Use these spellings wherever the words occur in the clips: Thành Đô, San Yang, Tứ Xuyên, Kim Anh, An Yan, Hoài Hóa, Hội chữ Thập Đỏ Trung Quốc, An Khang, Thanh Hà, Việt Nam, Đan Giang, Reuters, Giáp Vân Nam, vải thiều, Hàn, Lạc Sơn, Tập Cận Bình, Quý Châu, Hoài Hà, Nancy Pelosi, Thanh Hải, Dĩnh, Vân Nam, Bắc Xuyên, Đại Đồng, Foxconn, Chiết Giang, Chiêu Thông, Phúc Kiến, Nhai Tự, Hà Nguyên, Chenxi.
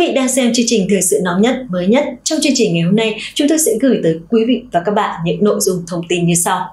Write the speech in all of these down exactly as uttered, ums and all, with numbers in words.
vị đang xem chương trình Thời sự nóng nhất, mới nhất. Trong chương trình ngày hôm nay, chúng tôi sẽ gửi tới quý vị và các bạn những nội dung thông tin như sau.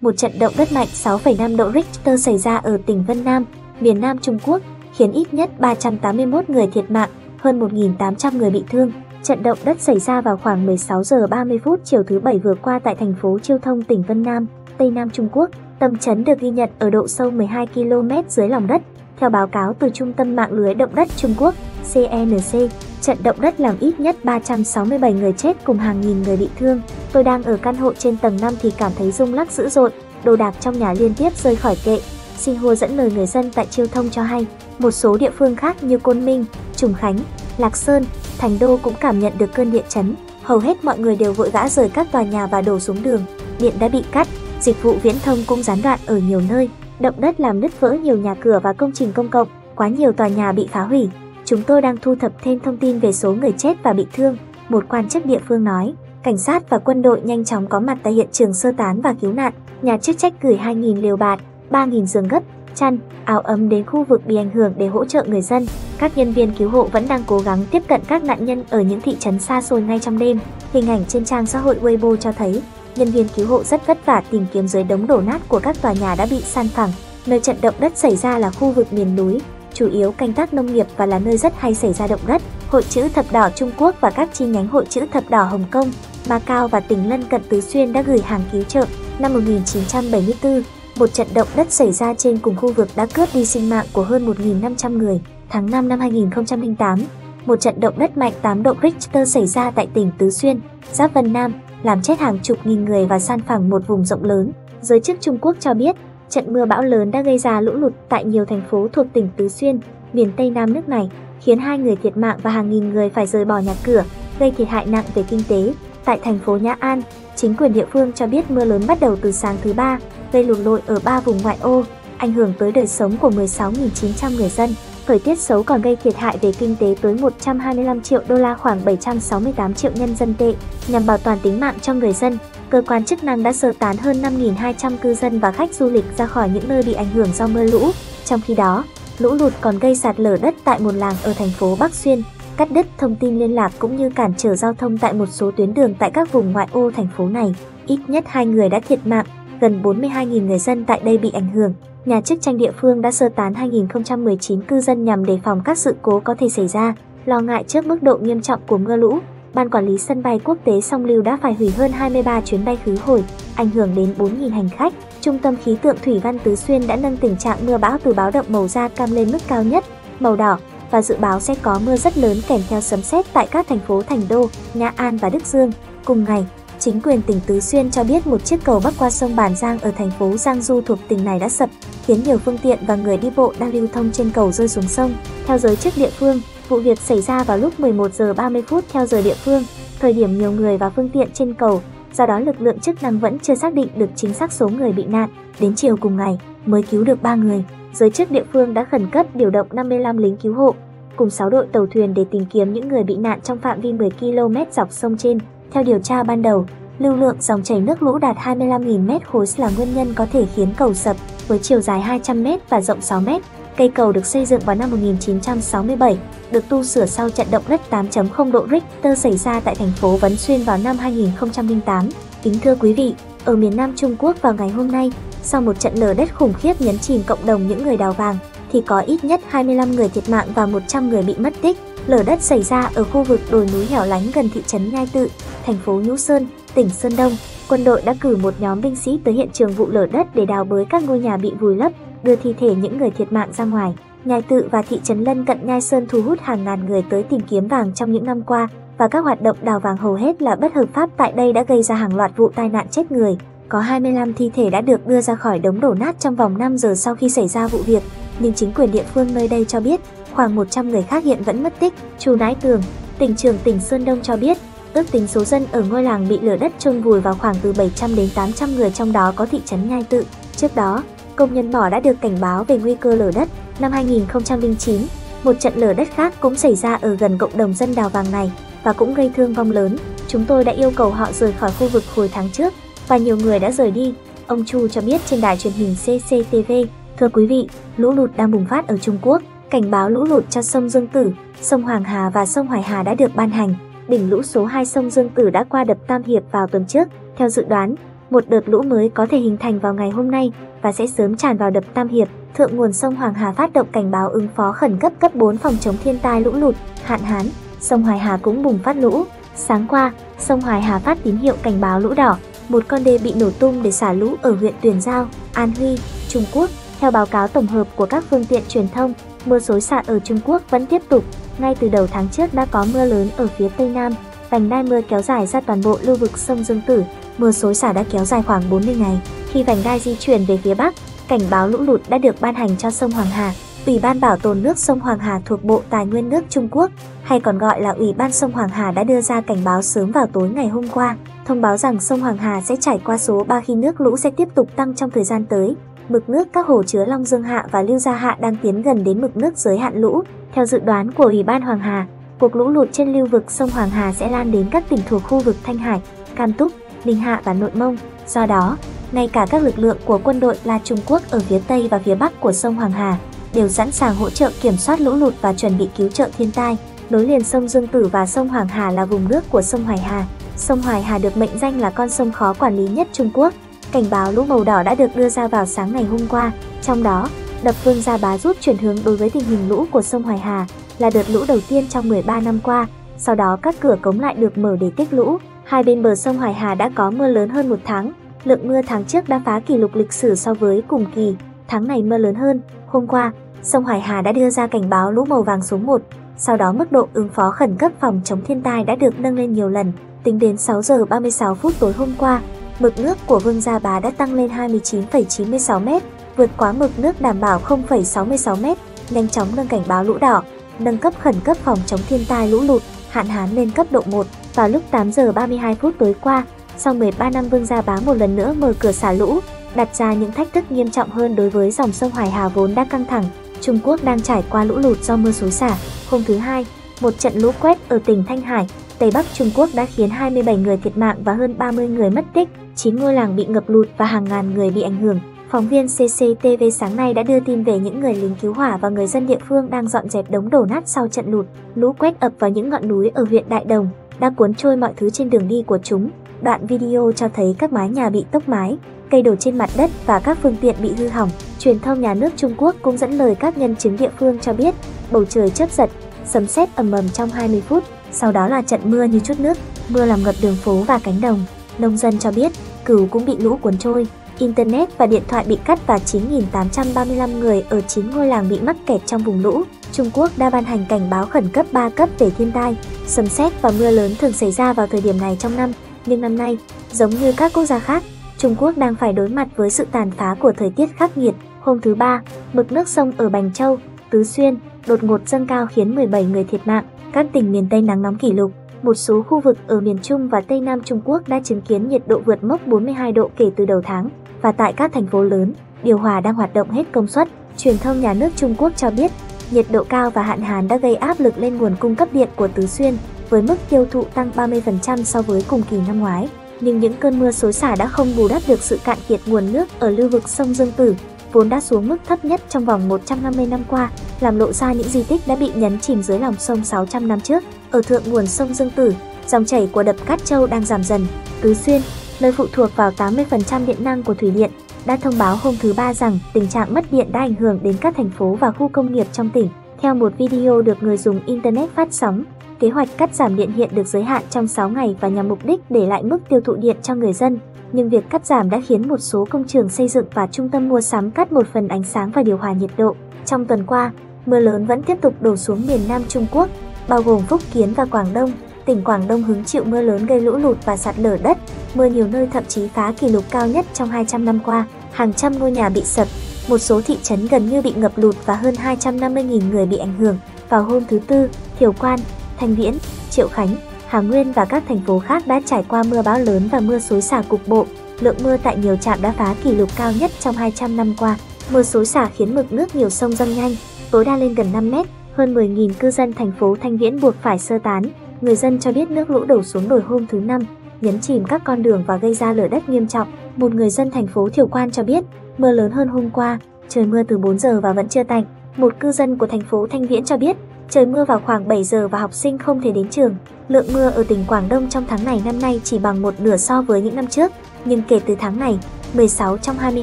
Một trận động đất mạnh sáu phẩy năm độ Richter xảy ra ở tỉnh Vân Nam, miền Nam Trung Quốc, khiến ít nhất ba trăm tám mươi mốt người thiệt mạng, hơn một nghìn tám trăm người bị thương. Trận động đất xảy ra vào khoảng mười sáu giờ ba mươi phút chiều thứ Bảy vừa qua tại thành phố Chiêu Thông, tỉnh Vân Nam, Tây Nam Trung Quốc. Tâm chấn được ghi nhận ở độ sâu mười hai ki lô mét dưới lòng đất. Theo báo cáo từ Trung tâm Mạng lưới Động đất Trung Quốc, C N C, trận động đất làm ít nhất ba trăm sáu mươi bảy người chết cùng hàng nghìn người bị thương. Tôi đang ở căn hộ trên tầng năm thì cảm thấy rung lắc dữ dội, đồ đạc trong nhà liên tiếp rơi khỏi kệ. Xinhua dẫn lời người dân tại Chiêu Thông cho hay, một số địa phương khác như Côn Minh, Trùng Khánh, Lạc Sơn, Thành Đô cũng cảm nhận được cơn địa chấn. Hầu hết mọi người đều vội vã rời các tòa nhà và đổ xuống đường. Điện đã bị cắt, dịch vụ viễn thông cũng gián đoạn ở nhiều nơi. Động đất làm nứt vỡ nhiều nhà cửa và công trình công cộng, quá nhiều tòa nhà bị phá hủy. Chúng tôi đang thu thập thêm thông tin về số người chết và bị thương, một quan chức địa phương nói. Cảnh sát và quân đội nhanh chóng có mặt tại hiện trường sơ tán và cứu nạn. Nhà chức trách gửi hai nghìn liều bạt, ba nghìn giường gấp, chăn, áo ấm đến khu vực bị ảnh hưởng để hỗ trợ người dân. Các nhân viên cứu hộ vẫn đang cố gắng tiếp cận các nạn nhân ở những thị trấn xa xôi ngay trong đêm. Hình ảnh trên trang xã hội Weibo cho thấy, nhân viên cứu hộ rất vất vả tìm kiếm dưới đống đổ nát của các tòa nhà đã bị san phẳng. Nơi trận động đất xảy ra là khu vực miền núi, chủ yếu canh tác nông nghiệp và là nơi rất hay xảy ra động đất. Hội Chữ Thập Đỏ Trung Quốc và các chi nhánh Hội Chữ Thập Đỏ Hồng Kông, Macau và tỉnh lân cận Tứ Xuyên đã gửi hàng cứu trợ. Năm một nghìn chín trăm bảy mươi tư, một trận động đất xảy ra trên cùng khu vực đã cướp đi sinh mạng của hơn một nghìn năm trăm người. Tháng năm năm hai nghìn không trăm lẻ tám, một trận động đất mạnh tám độ Richter xảy ra tại tỉnh Tứ Xuyên, giáp Vân Nam, làm chết hàng chục nghìn người và san phẳng một vùng rộng lớn. Giới chức Trung Quốc cho biết, trận mưa bão lớn đã gây ra lũ lụt tại nhiều thành phố thuộc tỉnh Tứ Xuyên, miền Tây Nam nước này, khiến hai người thiệt mạng và hàng nghìn người phải rời bỏ nhà cửa, gây thiệt hại nặng về kinh tế. Tại thành phố Nhã An, chính quyền địa phương cho biết mưa lớn bắt đầu từ sáng thứ Ba, gây lụt lội ở ba vùng ngoại ô, ảnh hưởng tới đời sống của mười sáu nghìn chín trăm người dân. Thời tiết xấu còn gây thiệt hại về kinh tế tới một trăm hai mươi lăm triệu đô la, khoảng bảy trăm sáu mươi tám triệu nhân dân tệ. Nhằm bảo toàn tính mạng cho người dân, cơ quan chức năng đã sơ tán hơn năm nghìn hai trăm cư dân và khách du lịch ra khỏi những nơi bị ảnh hưởng do mưa lũ. Trong khi đó, lũ lụt còn gây sạt lở đất tại một làng ở thành phố Bắc Xuyên, cắt đứt thông tin liên lạc cũng như cản trở giao thông tại một số tuyến đường tại các vùng ngoại ô thành phố này. Ít nhất hai người đã thiệt mạng, gần bốn mươi hai nghìn người dân tại đây bị ảnh hưởng. Nhà chức trách địa phương đã sơ tán hai nghìn không trăm mười chín cư dân nhằm đề phòng các sự cố có thể xảy ra. Lo ngại trước mức độ nghiêm trọng của mưa lũ, Ban Quản lý Sân bay Quốc tế Song Lưu đã phải hủy hơn hai mươi ba chuyến bay khứ hồi, ảnh hưởng đến bốn nghìn hành khách. Trung tâm Khí tượng Thủy văn Tứ Xuyên đã nâng tình trạng mưa bão từ báo động màu da cam lên mức cao nhất, màu đỏ, và dự báo sẽ có mưa rất lớn kèm theo sấm sét tại các thành phố Thành Đô, Nhã An và Đức Dương. Cùng ngày, chính quyền tỉnh Tứ Xuyên cho biết một chiếc cầu bắc qua sông Bản Giang ở thành phố Giang Du thuộc tỉnh này đã sập, khiến nhiều phương tiện và người đi bộ đang lưu thông trên cầu rơi xuống sông. Theo giới chức địa phương, vụ việc xảy ra vào lúc mười một giờ ba mươi phút theo giờ địa phương, thời điểm nhiều người và phương tiện trên cầu, do đó lực lượng chức năng vẫn chưa xác định được chính xác số người bị nạn. Đến chiều cùng ngày, mới cứu được ba người. Giới chức địa phương đã khẩn cấp điều động năm mươi lăm lính cứu hộ, cùng sáu đội tàu thuyền để tìm kiếm những người bị nạn trong phạm vi mười ki lô mét dọc sông trên. Theo điều tra ban đầu, lưu lượng dòng chảy nước lũ đạt hai mươi lăm nghìn mét khối là nguyên nhân có thể khiến cầu sập, với chiều dài hai trăm mét và rộng sáu mét. Cây cầu được xây dựng vào năm một nghìn chín trăm sáu mươi bảy, được tu sửa sau trận động đất tám phẩy không độ Richter xảy ra tại thành phố Vân Xuyên vào năm hai nghìn không trăm lẻ tám. Kính thưa quý vị, ở miền Nam Trung Quốc vào ngày hôm nay, sau một trận lở đất khủng khiếp nhấn chìm cộng đồng những người đào vàng, thì có ít nhất hai mươi lăm người thiệt mạng và một trăm người bị mất tích. Lở đất xảy ra ở khu vực đồi núi hẻo lánh gần thị trấn Nhai Tự, thành phố Nhũ Sơn, tỉnh Sơn Đông. Quân đội đã cử một nhóm binh sĩ tới hiện trường vụ lở đất để đào bới các ngôi nhà bị vùi lấp, đưa thi thể những người thiệt mạng ra ngoài. Nhai Tự và thị trấn lân cận Nhai Sơn thu hút hàng ngàn người tới tìm kiếm vàng trong những năm qua, và các hoạt động đào vàng hầu hết là bất hợp pháp tại đây đã gây ra hàng loạt vụ tai nạn chết người. Có hai mươi lăm thi thể đã được đưa ra khỏi đống đổ nát trong vòng năm giờ sau khi xảy ra vụ việc, nhưng chính quyền địa phương nơi đây cho biết khoảng một trăm người khác hiện vẫn mất tích. Chu Nãi Tường, tỉnh trưởng tỉnh Sơn Đông cho biết, ước tính số dân ở ngôi làng bị lở đất chôn vùi vào khoảng từ bảy trăm đến tám trăm người, trong đó có thị trấn Nhai Tự. Trước đó, công nhân mỏ đã được cảnh báo về nguy cơ lở đất. Năm hai nghìn không trăm lẻ chín, một trận lở đất khác cũng xảy ra ở gần cộng đồng dân đào vàng này và cũng gây thương vong lớn. Chúng tôi đã yêu cầu họ rời khỏi khu vực hồi tháng trước và nhiều người đã rời đi. Ông Chu cho biết trên đài truyền hình xê xê tê vê, thưa quý vị, lũ lụt đang bùng phát ở Trung Quốc. Cảnh báo lũ lụt cho sông Dương Tử, sông Hoàng Hà và sông Hoài Hà đã được ban hành. Đỉnh lũ số hai sông Dương Tử đã qua đập Tam Hiệp vào tuần trước. Theo dự đoán, một đợt lũ mới có thể hình thành vào ngày hôm nay và sẽ sớm tràn vào đập Tam Hiệp. Thượng nguồn sông Hoàng Hà phát động cảnh báo ứng phó khẩn cấp cấp bốn phòng chống thiên tai lũ lụt, hạn hán. Sông Hoài Hà cũng bùng phát lũ. Sáng qua, sông Hoài Hà phát tín hiệu cảnh báo lũ đỏ. Một con đê bị nổ tung để xả lũ ở huyện Tuyển Giao, An Huy, Trung Quốc. Theo báo cáo tổng hợp của các phương tiện truyền thông, mưa xối xả ở Trung Quốc vẫn tiếp tục. Ngay từ đầu tháng trước đã có mưa lớn ở phía Tây Nam, vành đai mưa kéo dài ra toàn bộ lưu vực sông Dương Tử. Mưa xối xả đã kéo dài khoảng bốn mươi ngày. Khi vành đai di chuyển về phía Bắc, cảnh báo lũ lụt đã được ban hành cho sông Hoàng Hà. Ủy ban Bảo tồn nước sông Hoàng Hà thuộc Bộ Tài nguyên nước Trung Quốc, hay còn gọi là Ủy ban sông Hoàng Hà đã đưa ra cảnh báo sớm vào tối ngày hôm qua, thông báo rằng sông Hoàng Hà sẽ trải qua số ba khi nước lũ sẽ tiếp tục tăng trong thời gian tới. Mực nước các hồ chứa Long Dương Hạ và Lưu Gia Hạ đang tiến gần đến mực nước giới hạn lũ. Theo dự đoán của Ủy ban Hoàng Hà, cuộc lũ lụt trên lưu vực sông Hoàng Hà sẽ lan đến các tỉnh thuộc khu vực Thanh Hải, Cam Túc, Ninh Hạ và Nội Mông. Do đó, ngay cả các lực lượng của quân đội là Trung Quốc ở phía Tây và phía Bắc của sông Hoàng Hà đều sẵn sàng hỗ trợ kiểm soát lũ lụt và chuẩn bị cứu trợ thiên tai. Nối liền sông Dương Tử và sông Hoàng Hà là vùng nước của sông Hoài Hà. Sông Hoài Hà được mệnh danh là con sông khó quản lý nhất Trung Quốc. Cảnh báo lũ màu đỏ đã được đưa ra vào sáng ngày hôm qua, trong đó, đập Vương Gia Bá giúp chuyển hướng đối với tình hình lũ của sông Hoài Hà là đợt lũ đầu tiên trong mười ba năm qua. Sau đó các cửa cống lại được mở để tích lũ. Hai bên bờ sông Hoài Hà đã có mưa lớn hơn một tháng. Lượng mưa tháng trước đã phá kỷ lục lịch sử so với cùng kỳ. Tháng này mưa lớn hơn. Hôm qua, sông Hoài Hà đã đưa ra cảnh báo lũ màu vàng số một. Sau đó mức độ ứng phó khẩn cấp phòng chống thiên tai đã được nâng lên nhiều lần. Tính đến sáu giờ ba mươi sáu phút tối hôm qua, mực nước của Vương Gia Bá đã tăng lên hai mươi chín phẩy chín mươi sáu mét, vượt quá mực nước đảm bảo không phẩy sáu mươi sáu mét, nhanh chóng nâng cảnh báo lũ đỏ, nâng cấp khẩn cấp phòng chống thiên tai lũ lụt, hạn hán lên cấp độ một. Vào lúc tám giờ ba mươi hai phút tối qua, sau mười ba năm Vương Gia Bá một lần nữa mở cửa xả lũ, đặt ra những thách thức nghiêm trọng hơn đối với dòng sông Hoài Hà vốn đã căng thẳng. Trung Quốc đang trải qua lũ lụt do mưa xối xả. Hôm thứ Hai, một trận lũ quét ở tỉnh Thanh Hải, Tây Bắc Trung Quốc đã khiến hai mươi bảy người thiệt mạng và hơn ba mươi người mất tích, chín ngôi làng bị ngập lụt và hàng ngàn người bị ảnh hưởng. Phóng viên xê xê tê vê sáng nay đã đưa tin về những người lính cứu hỏa và người dân địa phương đang dọn dẹp đống đổ nát sau trận lụt. Lũ quét ập vào những ngọn núi ở huyện Đại Đồng, đã cuốn trôi mọi thứ trên đường đi của chúng. Đoạn video cho thấy các mái nhà bị tốc mái, cây đổ trên mặt đất và các phương tiện bị hư hỏng. Truyền thông nhà nước Trung Quốc cũng dẫn lời các nhân chứng địa phương cho biết, bầu trời chớp giật, sấm sét ầm ầm trong hai mươi phút, sau đó là trận mưa như chút nước, mưa làm ngập đường phố và cánh đồng. Nông dân cho biết, cừu cũng bị lũ cuốn trôi, Internet và điện thoại bị cắt và chín nghìn tám trăm ba mươi lăm người ở chín ngôi làng bị mắc kẹt trong vùng lũ. Trung Quốc đã ban hành cảnh báo khẩn cấp ba cấp về thiên tai. Sấm sét và mưa lớn thường xảy ra vào thời điểm này trong năm, nhưng năm nay, giống như các quốc gia khác, Trung Quốc đang phải đối mặt với sự tàn phá của thời tiết khắc nghiệt. Hôm thứ Ba, mực nước sông ở Bành Châu, Tứ Xuyên đột ngột dâng cao khiến mười bảy người thiệt mạng. Các tỉnh miền Tây nắng nóng kỷ lục. Một số khu vực ở miền Trung và Tây Nam Trung Quốc đã chứng kiến nhiệt độ vượt mốc bốn mươi hai độ kể từ đầu tháng. Và tại các thành phố lớn, điều hòa đang hoạt động hết công suất. Truyền thông nhà nước Trung Quốc cho biết, nhiệt độ cao và hạn hán đã gây áp lực lên nguồn cung cấp điện của Tứ Xuyên, với mức tiêu thụ tăng ba mươi phần trăm so với cùng kỳ năm ngoái. Nhưng những cơn mưa xối xả đã không bù đắp được sự cạn kiệt nguồn nước ở lưu vực sông Dương Tử, vốn đã xuống mức thấp nhất trong vòng một trăm năm mươi năm qua, làm lộ ra những di tích đã bị nhấn chìm dưới lòng sông sáu trăm năm trước. Ở thượng nguồn sông Dương Tử, dòng chảy của đập Cát Châu đang giảm dần. Tứ Xuyên, nơi phụ thuộc vào tám mươi phần trăm điện năng của thủy điện, đã thông báo hôm thứ Ba rằng tình trạng mất điện đã ảnh hưởng đến các thành phố và khu công nghiệp trong tỉnh. Theo một video được người dùng Internet phát sóng, kế hoạch cắt giảm điện hiện được giới hạn trong sáu ngày và nhằm mục đích để lại mức tiêu thụ điện cho người dân. Nhưng việc cắt giảm đã khiến một số công trường xây dựng và trung tâm mua sắm cắt một phần ánh sáng và điều hòa nhiệt độ. Trong tuần qua, mưa lớn vẫn tiếp tục đổ xuống miền Nam Trung Quốc, bao gồm Phúc Kiến và Quảng Đông. Tỉnh Quảng Đông hứng chịu mưa lớn gây lũ lụt và sạt lở đất, mưa nhiều nơi thậm chí phá kỷ lục cao nhất trong hai trăm năm qua. Hàng trăm ngôi nhà bị sập, một số thị trấn gần như bị ngập lụt và hơn hai trăm năm mươi nghìn người bị ảnh hưởng. Vào hôm thứ Tư, Thiểm Quan, Thanh Viễn, Triệu Khánh, Hà Nguyên và các thành phố khác đã trải qua mưa bão lớn và mưa xối xả cục bộ. Lượng mưa tại nhiều trạm đã phá kỷ lục cao nhất trong hai trăm năm qua. Mưa xối xả khiến mực nước nhiều sông dâng nhanh, tối đa lên gần năm mét. Hơn mười nghìn cư dân thành phố Thanh Viễn buộc phải sơ tán. Người dân cho biết nước lũ đổ xuống đồi hôm thứ Năm, nhấn chìm các con đường và gây ra lở đất nghiêm trọng. Một người dân thành phố Thiểu Quan cho biết, mưa lớn hơn hôm qua, trời mưa từ bốn giờ và vẫn chưa tạnh. Một cư dân của thành phố Thanh Viễn cho biết, trời mưa vào khoảng bảy giờ và học sinh không thể đến trường. Lượng mưa ở tỉnh Quảng Đông trong tháng này năm nay chỉ bằng một nửa so với những năm trước, nhưng kể từ tháng này, mười sáu trong hai mươi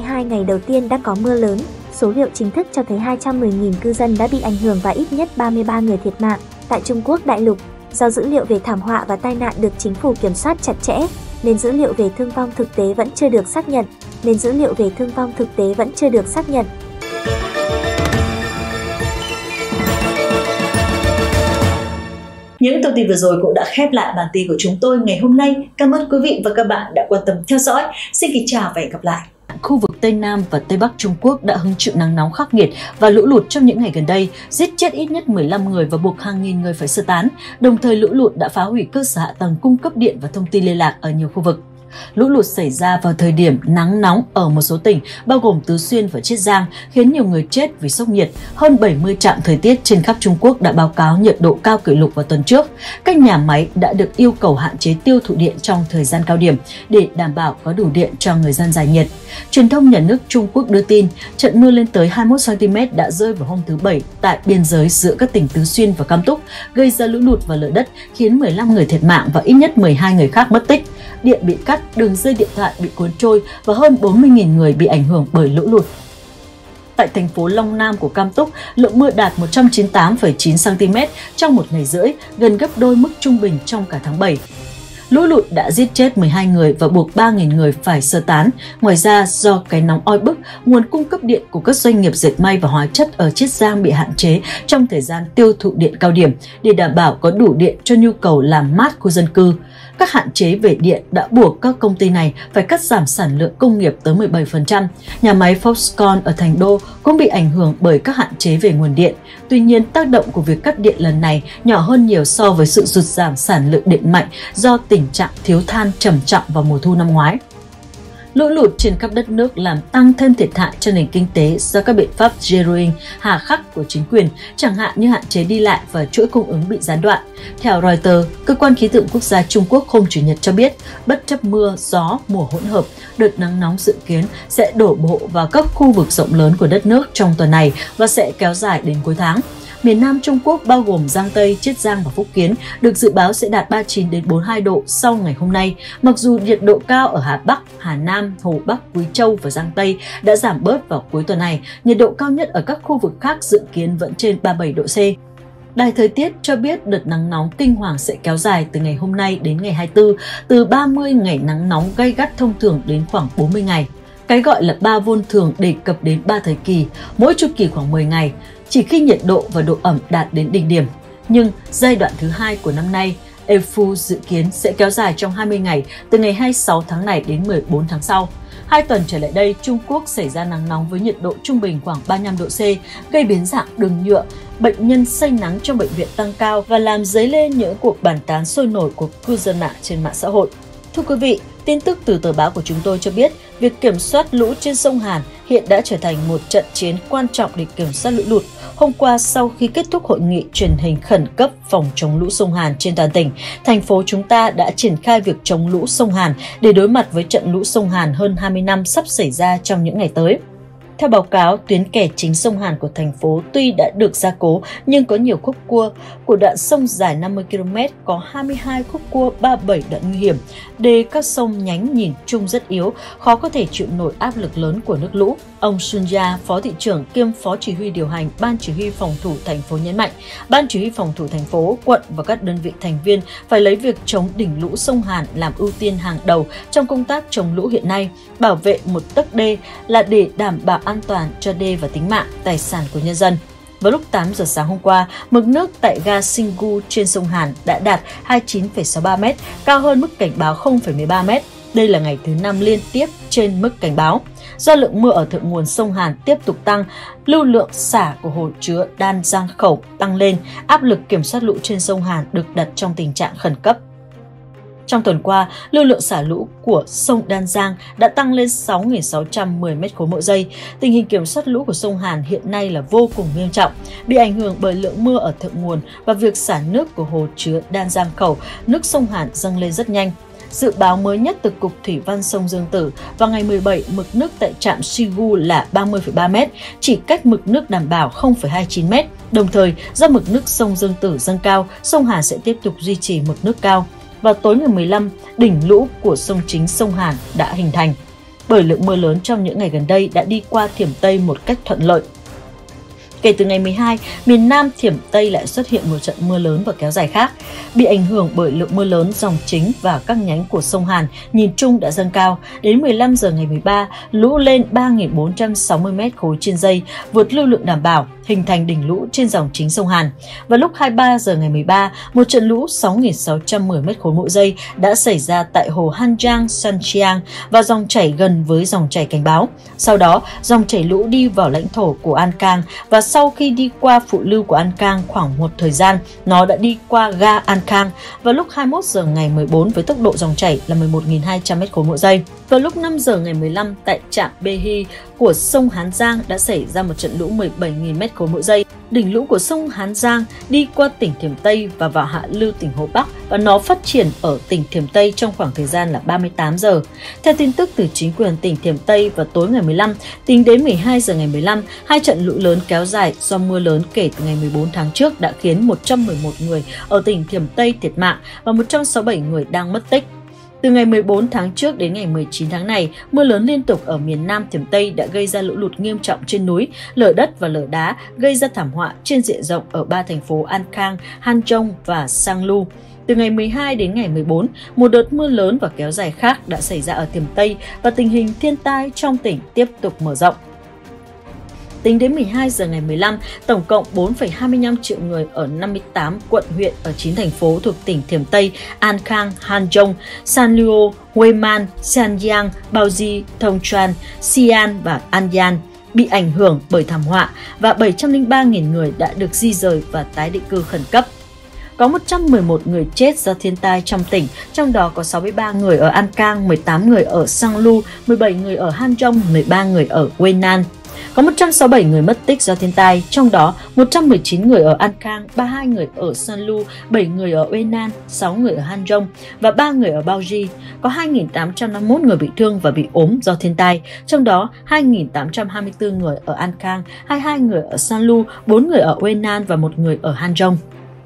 hai ngày đầu tiên đã có mưa lớn. Số liệu chính thức cho thấy hai trăm mười nghìn cư dân đã bị ảnh hưởng và ít nhất ba mươi ba người thiệt mạng. Tại Trung Quốc đại lục, do dữ liệu về thảm họa và tai nạn được chính phủ kiểm soát chặt chẽ, nên dữ liệu về thương vong thực tế vẫn chưa được xác nhận, nên dữ liệu về thương vong thực tế vẫn chưa được xác nhận. Những thông tin vừa rồi cũng đã khép lại bản tin của chúng tôi ngày hôm nay. Cảm ơn quý vị và các bạn đã quan tâm theo dõi. Xin kính chào và hẹn gặp lại. Khu vực Tây Nam và Tây Bắc Trung Quốc đã hứng chịu nắng nóng khắc nghiệt và lũ lụt trong những ngày gần đây, giết chết ít nhất mười lăm người và buộc hàng nghìn người phải sơ tán. Đồng thời, lũ lụt đã phá hủy cơ sở hạ tầng cung cấp điện và thông tin liên lạc ở nhiều khu vực. Lũ lụt xảy ra vào thời điểm nắng nóng ở một số tỉnh, bao gồm Tứ Xuyên và Chiết Giang, khiến nhiều người chết vì sốc nhiệt. Hơn bảy mươi trạm thời tiết trên khắp Trung Quốc đã báo cáo nhiệt độ cao kỷ lục vào tuần trước. Các nhà máy đã được yêu cầu hạn chế tiêu thụ điện trong thời gian cao điểm để đảm bảo có đủ điện cho người dân giải nhiệt. Truyền thông nhà nước Trung Quốc đưa tin, trận mưa lên tới hai mươi mốt xăng-ti-mét đã rơi vào hôm thứ Bảy tại biên giới giữa các tỉnh Tứ Xuyên và Cam Túc, gây ra lũ lụt và lở đất, khiến mười lăm người thiệt mạng và ít nhất mười hai người khác mất tích. Điện bị cắt, đường dây điện thoại bị cuốn trôi và hơn bốn mươi nghìn người bị ảnh hưởng bởi lũ lụt. Tại thành phố Long Nam của Cam Túc, lượng mưa đạt một trăm chín mươi tám phẩy chín xăng-ti-mét trong một ngày rưỡi, gần gấp đôi mức trung bình trong cả tháng bảy. Lũ lụt đã giết chết mười hai người và buộc ba nghìn người phải sơ tán. Ngoài ra, do cái nóng oi bức, nguồn cung cấp điện của các doanh nghiệp dệt may và hóa chất ở Chiết Giang bị hạn chế trong thời gian tiêu thụ điện cao điểm để đảm bảo có đủ điện cho nhu cầu làm mát khu dân cư. Các hạn chế về điện đã buộc các công ty này phải cắt giảm sản lượng công nghiệp tới mười bảy phần trăm. Nhà máy Foxconn ở Thành Đô cũng bị ảnh hưởng bởi các hạn chế về nguồn điện. Tuy nhiên, tác động của việc cắt điện lần này nhỏ hơn nhiều so với sự sụt giảm sản lượng điện mạnh do tình trạng thiếu than trầm trọng vào mùa thu năm ngoái. Lũ lụt trên khắp đất nước làm tăng thêm thiệt hại cho nền kinh tế do các biện pháp zeroing hà khắc của chính quyền, chẳng hạn như hạn chế đi lại và chuỗi cung ứng bị gián đoạn. Theo Reuters, Cơ quan Khí tượng Quốc gia Trung Quốc hôm Chủ nhật cho biết, bất chấp mưa, gió, mùa hỗn hợp, đợt nắng nóng dự kiến sẽ đổ bộ vào các khu vực rộng lớn của đất nước trong tuần này và sẽ kéo dài đến cuối tháng. Miền Nam Trung Quốc bao gồm Giang Tây, Chiết Giang và Phúc Kiến được dự báo sẽ đạt ba mươi chín đến bốn mươi hai độ sau ngày hôm nay, mặc dù nhiệt độ cao ở Hà Bắc, Hà Nam, Hồ Bắc, Quý Châu và Giang Tây đã giảm bớt vào cuối tuần này. Nhiệt độ cao nhất ở các khu vực khác dự kiến vẫn trên ba mươi bảy độ C. Đài thời tiết cho biết đợt nắng nóng kinh hoàng sẽ kéo dài từ ngày hôm nay đến ngày hai mươi tư, từ ba mươi ngày nắng nóng gay gắt thông thường đến khoảng bốn mươi ngày. Cái gọi là ba vôn thường đề cập đến ba thời kỳ, mỗi chu kỳ khoảng mười ngày, chỉ khi nhiệt độ và độ ẩm đạt đến đỉnh điểm. Nhưng giai đoạn thứ hai của năm nay, Efu dự kiến sẽ kéo dài trong hai mươi ngày, từ ngày hai mươi sáu tháng này đến mười bốn tháng sau. Hai tuần trở lại đây, Trung Quốc xảy ra nắng nóng với nhiệt độ trung bình khoảng ba mươi lăm độ C, gây biến dạng đường nhựa, bệnh nhân say nắng trong bệnh viện tăng cao và làm dấy lên những cuộc bàn tán sôi nổi của cư dân mạng trên mạng xã hội. Thưa quý vị, tin tức từ tờ báo của chúng tôi cho biết, việc kiểm soát lũ trên sông Hàn hiện đã trở thành một trận chiến quan trọng để kiểm soát lũ lụt. Hôm qua, sau khi kết thúc hội nghị truyền hình khẩn cấp phòng chống lũ sông Hàn trên toàn tỉnh, thành phố chúng ta đã triển khai việc chống lũ sông Hàn để đối mặt với trận lũ sông Hàn hơn hai mươi năm sắp xảy ra trong những ngày tới. Theo báo cáo, tuyến kè chính sông Hàn của thành phố tuy đã được gia cố nhưng có nhiều khúc cua. Của đoạn sông dài năm mươi ki-lô-mét có hai mươi hai khúc cua, ba mươi bảy đoạn nguy hiểm. Đề các sông nhánh nhìn chung rất yếu, khó có thể chịu nổi áp lực lớn của nước lũ. Ông Sunja, phó thị trưởng kiêm phó chỉ huy điều hành Ban chỉ huy phòng thủ thành phố nhấn mạnh, Ban chỉ huy phòng thủ thành phố, quận và các đơn vị thành viên phải lấy việc chống đỉnh lũ sông Hàn làm ưu tiên hàng đầu trong công tác chống lũ hiện nay. Bảo vệ một tấc đê là để đảm bảo an toàn cho đê và tính mạng, tài sản của nhân dân. Vào lúc tám giờ sáng hôm qua, mực nước tại ga Singu trên sông Hàn đã đạt hai mươi chín phẩy sáu mươi ba mét, cao hơn mức cảnh báo không phẩy mười ba mét. Đây là ngày thứ năm liên tiếp trên mức cảnh báo. Do lượng mưa ở thượng nguồn sông Hàn tiếp tục tăng, lưu lượng xả của hồ chứa Đan Giang khẩu tăng lên, áp lực kiểm soát lũ trên sông Hàn được đặt trong tình trạng khẩn cấp. Trong tuần qua, lưu lượng xả lũ của sông Đan Giang đã tăng lên sáu nghìn sáu trăm mười mét khối mỗi giây. Tình hình kiểm soát lũ của sông Hàn hiện nay là vô cùng nghiêm trọng, bị ảnh hưởng bởi lượng mưa ở thượng nguồn và việc xả nước của hồ chứa Đan Giang khẩu, nước sông Hàn dâng lên rất nhanh. Dự báo mới nhất từ Cục Thủy văn sông Dương Tử, vào ngày mười bảy, mực nước tại trạm Sigu là ba mươi phẩy ba mét, chỉ cách mực nước đảm bảo không phẩy hai mươi chín mét. Đồng thời, do mực nước sông Dương Tử dâng cao, sông Hàn sẽ tiếp tục duy trì mực nước cao. Vào tối ngày mười lăm, đỉnh lũ của sông chính sông Hàn đã hình thành, bởi lượng mưa lớn trong những ngày gần đây đã đi qua Thiểm Tây một cách thuận lợi. Kể từ ngày mười hai, miền Nam Thiểm Tây lại xuất hiện một trận mưa lớn và kéo dài khác. Bị ảnh hưởng bởi lượng mưa lớn, dòng chính và các nhánh của sông Hàn nhìn chung đã dâng cao. Đến mười lăm giờ ngày mười ba, lũ lên ba nghìn bốn trăm sáu mươi mét khối trên giây, vượt lưu lượng đảm bảo, hình thành đỉnh lũ trên dòng chính sông Hàn. Vào lúc hai mươi ba giờ ngày mười ba, một trận lũ sáu nghìn sáu trăm mười mét khối mỗi giây đã xảy ra tại hồ Han Giang, San Chiang và dòng chảy gần với dòng chảy cảnh báo. Sau đó, dòng chảy lũ đi vào lãnh thổ của An Khang và sau khi đi qua phụ lưu của An Khang khoảng một thời gian, nó đã đi qua ga An Khang vào lúc hai mươi mốt giờ ngày mười bốn với tốc độ dòng chảy là mười một nghìn hai trăm mét khối mỗi giây. Vào lúc năm giờ ngày mười lăm, tại trạm Behi của sông Hán Giang đã xảy ra một trận lũ mười bảy nghìn mét khối mỗi giây. Đỉnh lũ của sông Hán Giang đi qua tỉnh Thiểm Tây và vào hạ lưu tỉnh Hồ Bắc và nó phát triển ở tỉnh Thiểm Tây trong khoảng thời gian là ba mươi tám giờ. Theo tin tức từ chính quyền tỉnh Thiểm Tây vào tối ngày mười lăm, tính đến mười hai giờ ngày mười lăm, hai trận lũ lớn kéo dài do mưa lớn kể từ ngày mười bốn tháng trước đã khiến một trăm mười một người ở tỉnh Thiểm Tây thiệt mạng và một trăm sáu mươi bảy người đang mất tích. Từ ngày mười bốn tháng trước đến ngày mười chín tháng này, mưa lớn liên tục ở miền Nam Thiểm Tây đã gây ra lũ lụt nghiêm trọng trên núi, lở đất và lở đá, gây ra thảm họa trên diện rộng ở ba thành phố An Khang, Han Trung và Sang Lu. Từ ngày mười hai đến ngày mười bốn, một đợt mưa lớn và kéo dài khác đã xảy ra ở Thiểm Tây và tình hình thiên tai trong tỉnh tiếp tục mở rộng. Tính đến mười hai giờ ngày mười lăm, tổng cộng bốn phẩy hai mươi lăm triệu người ở năm mươi tám quận huyện ở chín thành phố thuộc tỉnh Thiểm Tây, An Khang, Han Dong, San Luo, Weiman, San Yang, Baoji, Tongchuan, Xi'an và An Yan bị ảnh hưởng bởi thảm họa và bảy trăm lẻ ba nghìn người đã được di rời và tái định cư khẩn cấp. Có một trăm mười một người chết do thiên tai trong tỉnh, trong đó có sáu mươi ba người ở An Khang, mười tám người ở Sang Lu, mười bảy người ở Han Dong, mười ba người ở Weinan. Có một trăm sáu mươi bảy người mất tích do thiên tai, trong đó một trăm mười chín người ở An Khang, ba mươi hai người ở San Lu, bảy người ở Weinan, sáu người ở Han Rong và ba người ở Baoji. Có hai nghìn tám trăm năm mươi mốt người bị thương và bị ốm do thiên tai, trong đó hai nghìn tám trăm hai mươi tư người ở An Khang, hai mươi hai người ở San Lu, bốn người ở Weinan và một người ở Han Rong.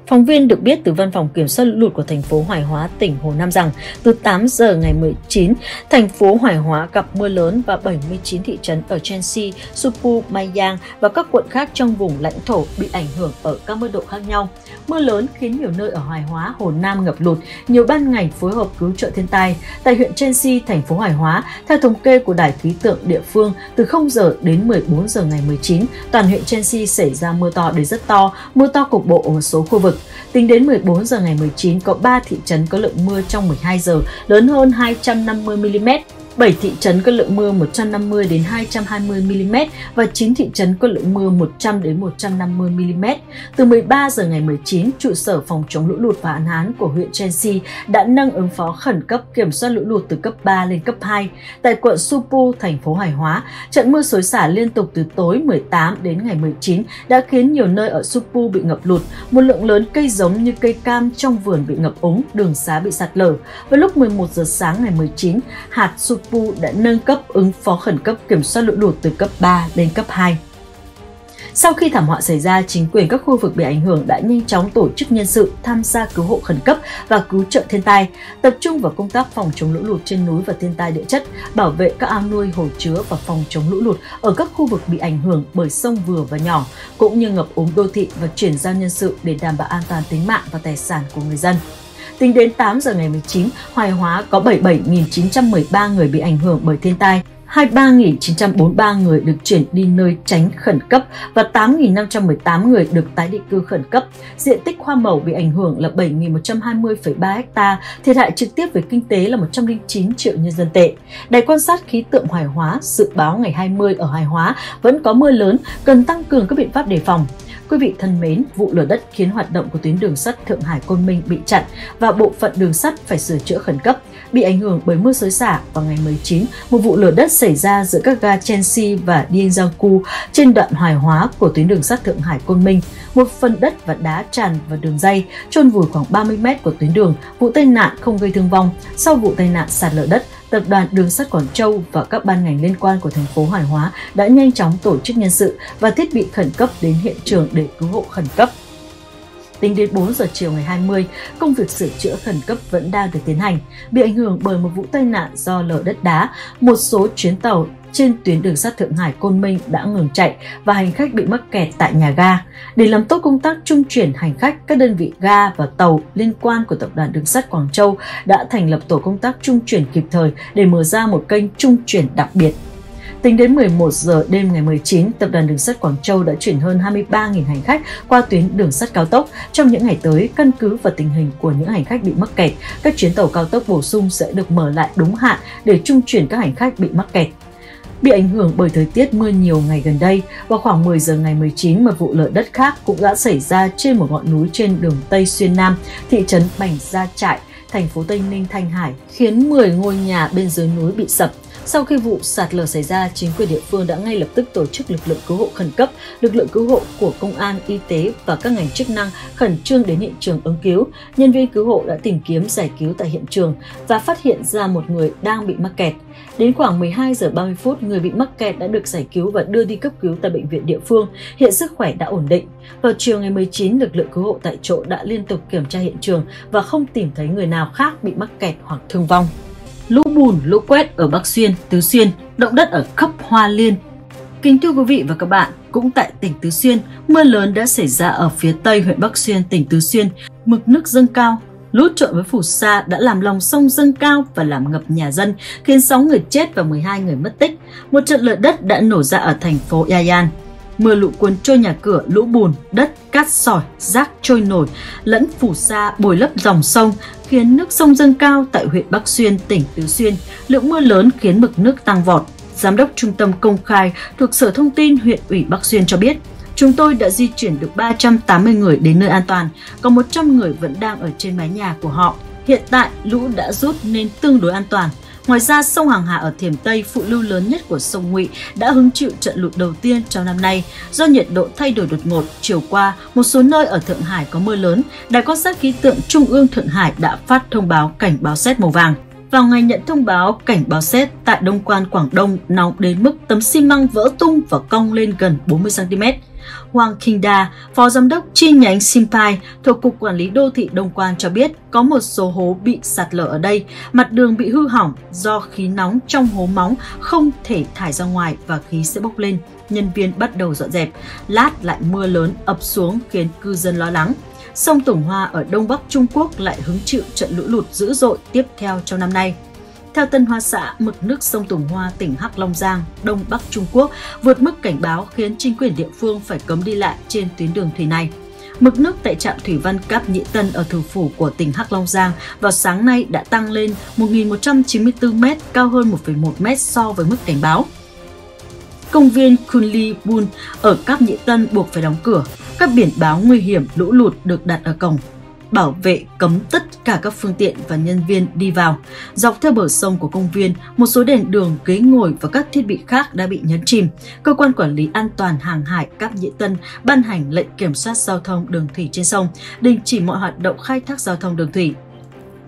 Phóng viên được biết từ Văn phòng Kiểm soát lũ lụt của thành phố Hoài Hóa, tỉnh Hồ Nam rằng từ tám giờ ngày mười chín, thành phố Hoài Hóa gặp mưa lớn và bảy mươi chín thị trấn ở Chenxi, Supu, Mai Giang và các quận khác trong vùng lãnh thổ bị ảnh hưởng ở các mức độ khác nhau. Mưa lớn khiến nhiều nơi ở Hoài Hóa, Hồ Nam ngập lụt, nhiều ban ngành phối hợp cứu trợ thiên tai. Tại huyện Chenxi, thành phố Hoài Hóa, theo thống kê của Đài khí tượng địa phương, từ không giờ đến mười bốn giờ ngày mười chín, toàn huyện Chenxi xảy ra mưa to đến rất to, mưa to cục bộ ở một số khu vực. Tính đến mười bốn giờ ngày mười chín, có ba thị trấn có lượng mưa trong mười hai giờ lớn hơn hai trăm năm mươi mi-li-mét, bảy thị trấn có lượng mưa một trăm năm mươi đến hai trăm hai mươi mi-li-mét và chín thị trấn có lượng mưa một trăm đến một trăm năm mươi mi-li-mét. Từ mười ba giờ ngày mười chín, trụ sở phòng chống lũ lụt và hạn hán của huyện Chenxi đã nâng ứng phó khẩn cấp kiểm soát lũ lụt từ cấp ba lên cấp hai. Tại quận Supu, thành phố Hoài Hóa, trận mưa xối xả liên tục từ tối mười tám đến ngày mười chín đã khiến nhiều nơi ở Supu bị ngập lụt, một lượng lớn cây giống như cây cam trong vườn bị ngập úng, đường xá bị sạt lở. Vào lúc mười một giờ sáng ngày mười chín, hạt Supu đã nâng cấp ứng phó khẩn cấp kiểm soát lũ lụt từ cấp ba lên cấp hai. Sau khi thảm họa xảy ra, chính quyền các khu vực bị ảnh hưởng đã nhanh chóng tổ chức nhân sự tham gia cứu hộ khẩn cấp và cứu trợ thiên tai, tập trung vào công tác phòng chống lũ lụt trên núi và thiên tai địa chất, bảo vệ các ao nuôi, hồ chứa và phòng chống lũ lụt ở các khu vực bị ảnh hưởng bởi sông vừa và nhỏ, cũng như ngập úng đô thị và chuyển giao nhân sự để đảm bảo an toàn tính mạng và tài sản của người dân. Tính đến tám giờ ngày mười chín, Hoài Hóa có bảy mươi bảy nghìn chín trăm mười ba người bị ảnh hưởng bởi thiên tai, hai mươi ba nghìn chín trăm bốn mươi ba người được chuyển đi nơi tránh khẩn cấp và tám nghìn năm trăm mười tám người được tái định cư khẩn cấp. Diện tích hoa màu bị ảnh hưởng là bảy nghìn một trăm hai mươi phẩy ba héc ta, thiệt hại trực tiếp về kinh tế là một trăm lẻ chín triệu nhân dân tệ. Đài quan sát khí tượng Hoài Hóa dự báo ngày hai mươi ở Hoài Hóa vẫn có mưa lớn, cần tăng cường các biện pháp đề phòng. Quý vị thân mến, vụ lở đất khiến hoạt động của tuyến đường sắt Thượng Hải - Côn Minh bị chặn và bộ phận đường sắt phải sửa chữa khẩn cấp. Bị ảnh hưởng bởi mưa xối xả, vào ngày mười chín, một vụ lở đất xảy ra giữa các ga Chenxi và Dianjiangku trên đoạn Hoài Hóa của tuyến đường sắt Thượng Hải - Côn Minh. Một phần đất và đá tràn vào đường ray, chôn vùi khoảng ba mươi mét của tuyến đường. Vụ tai nạn không gây thương vong. Sau vụ tai nạn sạt lở đất, Tập đoàn Đường sắt Quảng Châu và các ban ngành liên quan của thành phố Hoài Hóa đã nhanh chóng tổ chức nhân sự và thiết bị khẩn cấp đến hiện trường để cứu hộ khẩn cấp. Tính đến bốn giờ chiều ngày hai mươi, công việc sửa chữa khẩn cấp vẫn đang được tiến hành. Bị ảnh hưởng bởi một vụ tai nạn do lở đất đá, một số chuyến tàu trên tuyến đường sắt Thượng Hải - Côn Minh đã ngừng chạy và hành khách bị mắc kẹt tại nhà ga. Để làm tốt công tác trung chuyển hành khách, các đơn vị ga và tàu liên quan của Tập đoàn Đường sắt Quảng Châu đã thành lập tổ công tác trung chuyển kịp thời để mở ra một kênh trung chuyển đặc biệt. Tính đến mười một giờ đêm ngày mười chín, Tập đoàn Đường sắt Quảng Châu đã chuyển hơn hai mươi ba nghìn hành khách qua tuyến đường sắt cao tốc. Trong những ngày tới, căn cứ vào tình hình của những hành khách bị mắc kẹt, các chuyến tàu cao tốc bổ sung sẽ được mở lại đúng hạn để trung chuyển các hành khách bị mắc kẹt. Bị ảnh hưởng bởi thời tiết mưa nhiều ngày gần đây, vào khoảng mười giờ ngày mười chín, một vụ lở đất khác cũng đã xảy ra trên một ngọn núi trên đường Tây Xuyên Nam, thị trấn Bành Gia Trại, thành phố Tây Ninh, Thanh Hải, khiến mười ngôi nhà bên dưới núi bị sập. Sau khi vụ sạt lở xảy ra, chính quyền địa phương đã ngay lập tức tổ chức lực lượng cứu hộ khẩn cấp. Lực lượng cứu hộ của công an, y tế và các ngành chức năng khẩn trương đến hiện trường ứng cứu. Nhân viên cứu hộ đã tìm kiếm giải cứu tại hiện trường và phát hiện ra một người đang bị mắc kẹt. Đến khoảng mười hai giờ ba mươi phút, người bị mắc kẹt đã được giải cứu và đưa đi cấp cứu tại bệnh viện địa phương. Hiện sức khỏe đã ổn định. Vào chiều ngày mười chín, lực lượng cứu hộ tại chỗ đã liên tục kiểm tra hiện trường và không tìm thấy người nào khác bị mắc kẹt hoặc thương vong. Lũ bùn, lũ quét ở Bắc Xuyên, Tứ Xuyên, động đất ở khắp Hoa Liên. Kính thưa quý vị và các bạn, cũng tại tỉnh Tứ Xuyên, mưa lớn đã xảy ra ở phía tây huyện Bắc Xuyên, tỉnh Tứ Xuyên. Mực nước dâng cao, lũ trộn với phù sa đã làm lòng sông dâng cao và làm ngập nhà dân, khiến sáu người chết và mười hai người mất tích. Một trận lở đất đã nổ ra ở thành phố Yayan. Mưa lũ cuốn trôi nhà cửa, lũ bùn, đất, cát sỏi, rác trôi nổi, lẫn phù sa bồi lấp dòng sông, khiến nước sông dâng cao tại huyện Bắc Xuyên, tỉnh Tứ Xuyên. Lượng mưa lớn khiến mực nước tăng vọt. Giám đốc Trung tâm Công khai thuộc Sở Thông tin huyện ủy Bắc Xuyên cho biết, chúng tôi đã di chuyển được ba trăm tám mươi người đến nơi an toàn, còn một trăm người vẫn đang ở trên mái nhà của họ. Hiện tại, lũ đã rút nên tương đối an toàn. Ngoài ra, sông Hoàng Hà ở Thiểm Tây, phụ lưu lớn nhất của sông Ngụy, đã hứng chịu trận lụt đầu tiên trong năm nay. Do nhiệt độ thay đổi đột ngột, chiều qua, một số nơi ở Thượng Hải có mưa lớn. Đài quan sát khí tượng Trung ương Thượng Hải đã phát thông báo cảnh báo sét màu vàng. Vào ngày nhận thông báo cảnh báo sét tại Đông Quan, Quảng Đông, nóng đến mức tấm xi măng vỡ tung và cong lên gần bốn mươi xăng ti mét. Hoàng Kinh Đa, Phó Giám đốc chi nhánh Simpai thuộc Cục Quản lý Đô thị Đông Quan cho biết có một số hố bị sạt lở ở đây, mặt đường bị hư hỏng do khí nóng trong hố móng không thể thải ra ngoài và khí sẽ bốc lên. Nhân viên bắt đầu dọn dẹp, lát lại mưa lớn ập xuống khiến cư dân lo lắng. Sông Tùng Hoa ở Đông Bắc Trung Quốc lại hứng chịu trận lũ lụt dữ dội tiếp theo trong năm nay. Theo Tân Hoa Xã, mực nước sông Tùng Hoa, tỉnh Hắc Long Giang, Đông Bắc Trung Quốc vượt mức cảnh báo khiến chính quyền địa phương phải cấm đi lại trên tuyến đường thủy này. Mực nước tại trạm thủy văn Cáp Nhĩ Tân ở thủ phủ của tỉnh Hắc Long Giang vào sáng nay đã tăng lên một nghìn một trăm chín mươi tư mét, cao hơn một phẩy một mét so với mức cảnh báo. Công viên Kunli Bun ở Cáp Nhĩ Tân buộc phải đóng cửa. Các biển báo nguy hiểm lũ lụt được đặt ở cổng. Bảo vệ cấm tất cả các phương tiện và nhân viên đi vào. Dọc theo bờ sông của công viên, một số đèn đường, ghế ngồi và các thiết bị khác đã bị nhấn chìm. Cơ quan quản lý an toàn hàng hải Cáp Nhĩ Tân ban hành lệnh kiểm soát giao thông đường thủy trên sông, đình chỉ mọi hoạt động khai thác giao thông đường thủy.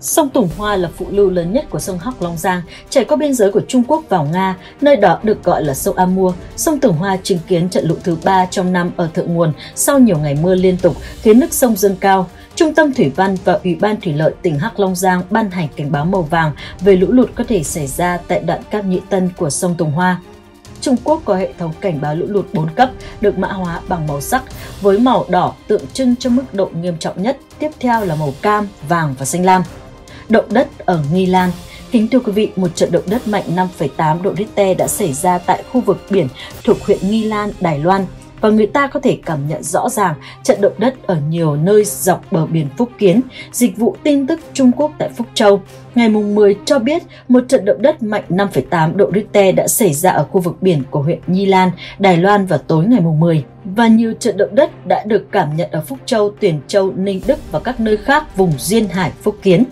Sông Tùng Hoa là phụ lưu lớn nhất của sông Hắc Long Giang, chảy qua biên giới của Trung Quốc vào Nga, nơi đó được gọi là sông Amur. Sông Tùng Hoa chứng kiến trận lũ thứ ba trong năm ở thượng nguồn sau nhiều ngày mưa liên tục, khiến nước sông dâng cao. Trung tâm Thủy văn và Ủy ban Thủy lợi tỉnh Hắc Long Giang ban hành cảnh báo màu vàng về lũ lụt có thể xảy ra tại đoạn Cáp Nhĩ Tân của sông Tùng Hoa. Trung Quốc có hệ thống cảnh báo lũ lụt bốn cấp được mã hóa bằng màu sắc, với màu đỏ tượng trưng cho mức độ nghiêm trọng nhất, tiếp theo là màu cam, vàng và xanh lam. Động đất ở Nghi Lan. Kính thưa quý vị, một trận động đất mạnh năm phẩy tám độ Richter đã xảy ra tại khu vực biển thuộc huyện Nghi Lan, Đài Loan. và người ta có thể cảm nhận rõ ràng trận động đất ở nhiều nơi dọc bờ biển Phúc Kiến. Dịch vụ tin tức Trung Quốc tại Phúc Châu ngày mùng mười cho biết một trận động đất mạnh năm phẩy tám độ Richter đã xảy ra ở khu vực biển của huyện Nhi Lan, Đài Loan vào tối ngày mùng mười. Và nhiều trận động đất đã được cảm nhận ở Phúc Châu, Tuyển Châu, Ninh Đức và các nơi khác vùng duyên hải Phúc Kiến.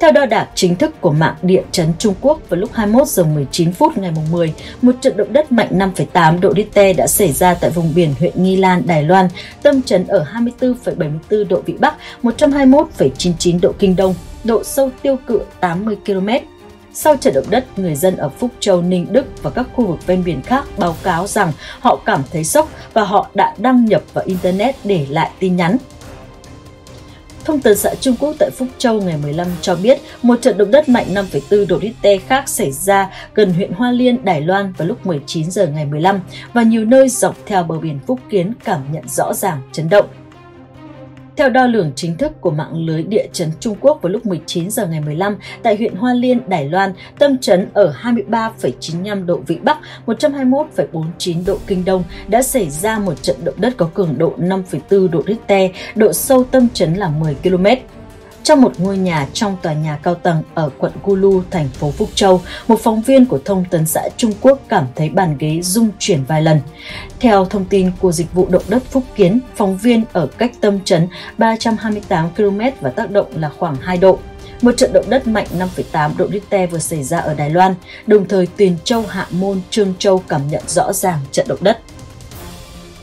Theo đo đạc chính thức của mạng địa chấn Trung Quốc, vào lúc hai mươi mốt giờ mười chín phút ngày mùng mười, một trận động đất mạnh năm phẩy tám độ Richter đã xảy ra tại vùng biển huyện Nghi Lan, Đài Loan, tâm chấn ở hai mươi tư phẩy bảy mươi tư độ Vĩ Bắc, một trăm hai mươi mốt phẩy chín mươi chín độ Kinh Đông, độ sâu tiêu cự tám mươi ki lô mét. Sau trận động đất, người dân ở Phúc Châu, Ninh Đức và các khu vực ven biển khác báo cáo rằng họ cảm thấy sốc và họ đã đăng nhập vào Internet để lại tin nhắn. Thông tấn xã Trung Quốc tại Phúc Châu ngày mười lăm cho biết một trận động đất mạnh năm phẩy bốn độ Richter khác xảy ra gần huyện Hoa Liên, Đài Loan vào lúc mười chín giờ ngày mười lăm và nhiều nơi dọc theo bờ biển Phúc Kiến cảm nhận rõ ràng chấn động. Theo đo lường chính thức của mạng lưới địa chấn Trung Quốc, vào lúc mười chín giờ ngày mười lăm tại huyện Hoa Liên, Đài Loan, tâm chấn ở hai mươi ba phẩy chín mươi lăm độ Vĩ Bắc, một trăm hai mươi mốt phẩy bốn mươi chín độ Kinh Đông đã xảy ra một trận động đất có cường độ năm phẩy bốn độ Richter, độ sâu tâm chấn là mười ki lô mét. Trong một ngôi nhà trong tòa nhà cao tầng ở quận Gulu, thành phố Phúc Châu, một phóng viên của thông tấn xã Trung Quốc cảm thấy bàn ghế rung chuyển vài lần. Theo thông tin của dịch vụ động đất Phúc Kiến, phóng viên ở cách tâm chấn ba trăm hai mươi tám ki lô mét và tác động là khoảng hai độ. Một trận động đất mạnh năm phẩy tám độ Richter vừa xảy ra ở Đài Loan, đồng thời Tuyền Châu, Hạ Môn, Trương Châu cảm nhận rõ ràng trận động đất.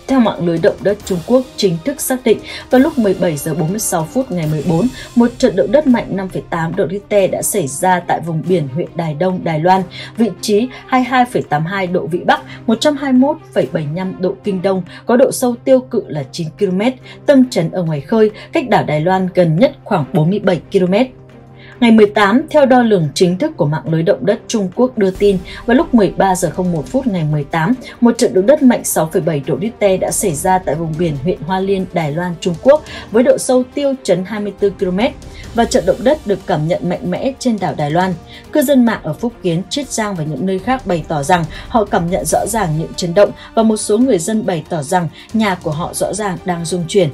Theo mạng lưới động đất Trung Quốc chính thức xác định, vào lúc mười bảy giờ bốn mươi sáu phút ngày mười bốn, một trận động đất mạnh năm phẩy tám độ Richter đã xảy ra tại vùng biển huyện Đài Đông, Đài Loan, vị trí hai mươi hai phẩy tám mươi hai độ Vĩ Bắc, một trăm hai mươi mốt phẩy bảy mươi lăm độ Kinh Đông, có độ sâu tiêu cự là chín ki lô mét, tâm chấn ở ngoài khơi, cách đảo Đài Loan gần nhất khoảng bốn mươi bảy ki lô mét. Ngày mười tám, theo đo lường chính thức của mạng lưới động đất Trung Quốc đưa tin, vào lúc mười ba giờ không một phút ngày mười tám, một trận động đất mạnh sáu phẩy bảy độ Richter đã xảy ra tại vùng biển huyện Hoa Liên, Đài Loan, Trung Quốc với độ sâu tiêu chấn hai mươi tư ki lô mét và trận động đất được cảm nhận mạnh mẽ trên đảo Đài Loan. Cư dân mạng ở Phúc Kiến, Chiết Giang và những nơi khác bày tỏ rằng họ cảm nhận rõ ràng những chấn động và một số người dân bày tỏ rằng nhà của họ rõ ràng đang rung chuyển.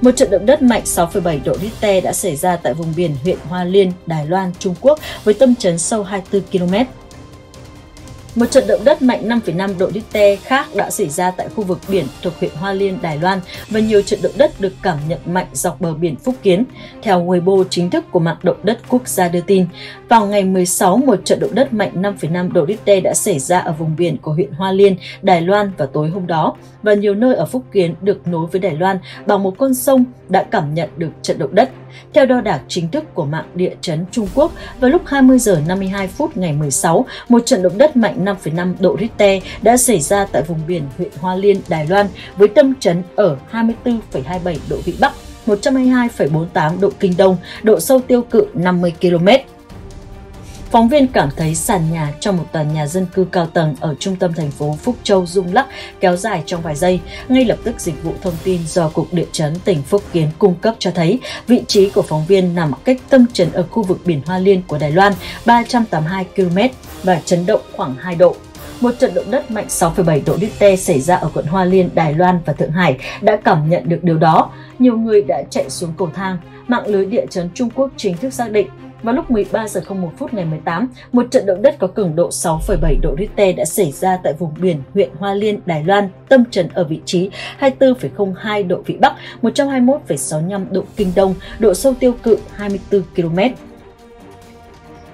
Một trận động đất mạnh sáu phẩy bảy độ Richter đã xảy ra tại vùng biển huyện Hoa Liên, Đài Loan, Trung Quốc với tâm chấn sâu hai mươi tư ki lô mét. Một trận động đất mạnh năm phẩy năm độ Richter khác đã xảy ra tại khu vực biển thuộc huyện Hoa Liên, Đài Loan và nhiều trận động đất được cảm nhận mạnh dọc bờ biển Phúc Kiến. Theo Weibo chính thức của mạng động đất quốc gia đưa tin, vào ngày mười sáu, một trận động đất mạnh năm phẩy năm độ Richter đã xảy ra ở vùng biển của huyện Hoa Liên, Đài Loan vào tối hôm đó và nhiều nơi ở Phúc Kiến được nối với Đài Loan bằng một con sông đã cảm nhận được trận động đất. Theo đo đạc chính thức của mạng địa chấn Trung Quốc, vào lúc hai mươi giờ năm mươi hai phút ngày mười sáu, một trận động đất mạnh năm phẩy năm độ Richter đã xảy ra tại vùng biển huyện Hoa Liên, Đài Loan với tâm chấn ở hai mươi tư phẩy hai mươi bảy độ Vĩ Bắc, một trăm hai mươi hai phẩy bốn mươi tám độ Kinh Đông, độ sâu tiêu cự năm mươi ki lô mét. Phóng viên cảm thấy sàn nhà trong một tòa nhà dân cư cao tầng ở trung tâm thành phố Phúc Châu rung lắc kéo dài trong vài giây. Ngay lập tức, dịch vụ thông tin do Cục Địa chấn tỉnh Phúc Kiến cung cấp cho thấy vị trí của phóng viên nằm cách tâm chấn ở khu vực biển Hoa Liên của Đài Loan ba trăm tám mươi hai ki lô mét và chấn động khoảng hai độ. Một trận động đất mạnh sáu phẩy bảy độ Richter xảy ra ở quận Hoa Liên, Đài Loan và Thượng Hải đã cảm nhận được điều đó. Nhiều người đã chạy xuống cầu thang. Mạng lưới địa chấn Trung Quốc chính thức xác định vào lúc mười ba giờ không một phút ngày mười tám, một trận động đất có cường độ sáu phẩy bảy độ Richter đã xảy ra tại vùng biển huyện Hoa Liên, Đài Loan, tâm chấn ở vị trí hai mươi tư phẩy không hai độ Vĩ Bắc, một trăm hai mươi mốt phẩy sáu mươi lăm độ Kinh Đông, độ sâu tiêu cự hai mươi tư ki lô mét.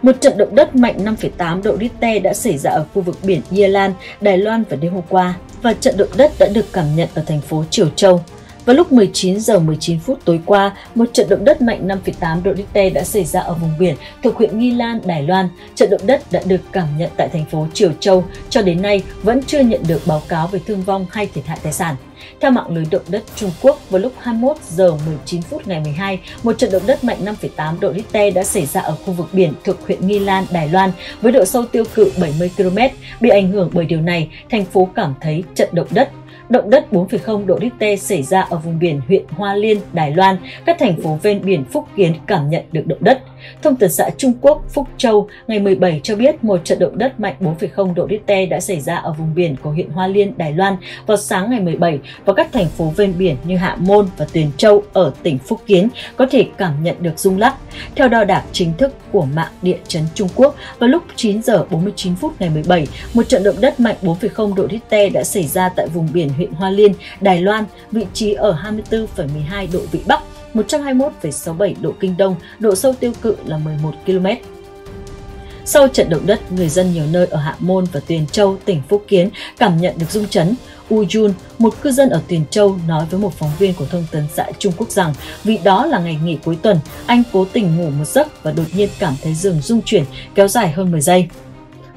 Một trận động đất mạnh năm phẩy tám độ Richter đã xảy ra ở khu vực biển Ia Lan, Đài Loan vào đêm hôm qua và trận động đất đã được cảm nhận ở thành phố Triều Châu. Vào lúc mười chín giờ mười chín phút tối qua, một trận động đất mạnh năm phẩy tám độ Richter đã xảy ra ở vùng biển thuộc huyện Nghi Lan, Đài Loan. Trận động đất đã được cảm nhận tại thành phố Triều Châu, cho đến nay vẫn chưa nhận được báo cáo về thương vong hay thiệt hại tài sản. Theo mạng lưới động đất Trung Quốc, vào lúc hai mươi mốt giờ mười chín phút ngày mười hai, một trận động đất mạnh năm phẩy tám độ Richter đã xảy ra ở khu vực biển thuộc huyện Nghi Lan, Đài Loan với độ sâu tiêu cự bảy mươi ki lô mét. Bị ảnh hưởng bởi điều này, thành phố cảm thấy trận động đất. Động đất bốn phẩy không độ Richter xảy ra ở vùng biển huyện Hoa Liên, Đài Loan, các thành phố ven biển Phúc Kiến cảm nhận được động đất. Thông tấn xã Trung Quốc Phúc Châu ngày mười bảy cho biết một trận động đất mạnh bốn phẩy không độ Richter đã xảy ra ở vùng biển của huyện Hoa Liên, Đài Loan vào sáng ngày mười bảy và các thành phố ven biển như Hạ Môn và Tuyền Châu ở tỉnh Phúc Kiến có thể cảm nhận được rung lắc. Theo đo đạc chính thức của mạng địa chấn Trung Quốc, vào lúc chín giờ bốn mươi chín phút ngày mười bảy, một trận động đất mạnh bốn phẩy không độ Richter đã xảy ra tại vùng biển huyện Hoa Liên, Đài Loan, vị trí ở hai mươi tư phẩy mười hai độ Vĩ Bắc, một trăm hai mươi mốt phẩy sáu mươi bảy độ Kinh Đông, độ sâu tiêu cự là mười một ki lô mét. Sau trận động đất, người dân nhiều nơi ở Hạ Môn và Tuyền Châu, tỉnh Phúc Kiến cảm nhận được rung chấn. U Jun, một cư dân ở Tuyền Châu, nói với một phóng viên của thông tấn xã Trung Quốc rằng vì đó là ngày nghỉ cuối tuần, anh cố tình ngủ một giấc và đột nhiên cảm thấy giường rung chuyển kéo dài hơn mười giây.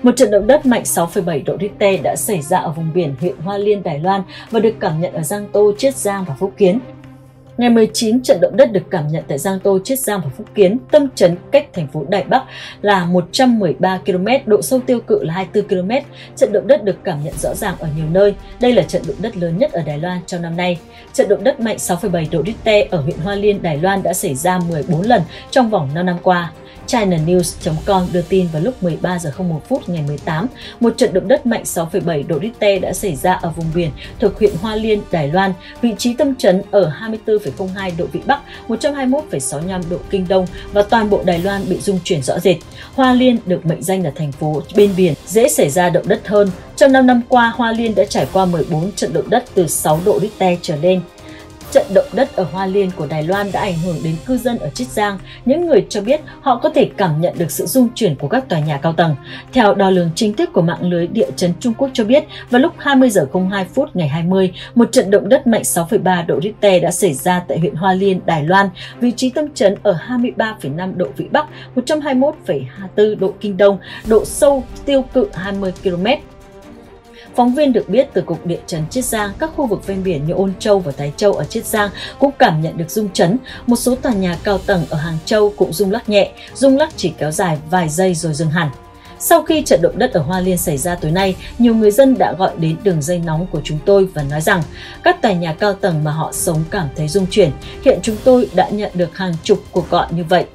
Một trận động đất mạnh sáu phẩy bảy độ Richter đã xảy ra ở vùng biển huyện Hoa Liên, Đài Loan và được cảm nhận ở Giang Tô, Chiết Giang và Phúc Kiến. Ngày mười chín, trận động đất được cảm nhận tại Giang Tô, Chiết Giang và Phúc Kiến, tâm chấn cách thành phố Đài Bắc là một trăm mười ba ki lô mét, độ sâu tiêu cự là hai mươi tư ki lô mét. Trận động đất được cảm nhận rõ ràng ở nhiều nơi. Đây là trận động đất lớn nhất ở Đài Loan trong năm nay. Trận động đất mạnh sáu phẩy bảy độ Richter ở huyện Hoa Liên, Đài Loan đã xảy ra mười bốn lần trong vòng năm năm qua. China News chấm com đưa tin vào lúc mười ba giờ không một phút ngày mười tám, một trận động đất mạnh sáu phẩy bảy độ Richter đã xảy ra ở vùng biển thuộc huyện Hoa Liên, Đài Loan, vị trí tâm chấn ở hai mươi tư phẩy không hai độ Vĩ Bắc, một trăm hai mươi mốt phẩy sáu mươi lăm độ Kinh Đông và toàn bộ Đài Loan bị rung chuyển rõ rệt. Hoa Liên được mệnh danh là thành phố bên biển, dễ xảy ra động đất hơn. Trong năm năm qua, Hoa Liên đã trải qua mười bốn trận động đất từ sáu độ Richter trở lên. Trận động đất ở Hoa Liên của Đài Loan đã ảnh hưởng đến cư dân ở Chiết Giang. Những người cho biết họ có thể cảm nhận được sự rung chuyển của các tòa nhà cao tầng. Theo đo lường chính thức của mạng lưới địa chấn Trung Quốc cho biết, vào lúc hai mươi giờ không hai phút ngày hai mươi, một trận động đất mạnh sáu phẩy ba độ Richter đã xảy ra tại huyện Hoa Liên, Đài Loan, vị trí tâm chấn ở hai mươi ba phẩy năm độ Vĩ Bắc, một trăm hai mươi mốt phẩy hai mươi tư độ Kinh Đông, độ sâu tiêu cự hai mươi ki lô mét. Phóng viên được biết từ Cục Địa chấn Chiết Giang, các khu vực ven biển như Ôn Châu và Thái Châu ở Chiết Giang cũng cảm nhận được rung chấn. Một số tòa nhà cao tầng ở Hàng Châu cũng rung lắc nhẹ, rung lắc chỉ kéo dài vài giây rồi dừng hẳn. Sau khi trận động đất ở Hoa Liên xảy ra tối nay, nhiều người dân đã gọi đến đường dây nóng của chúng tôi và nói rằng các tòa nhà cao tầng mà họ sống cảm thấy rung chuyển. Hiện chúng tôi đã nhận được hàng chục cuộc gọi như vậy.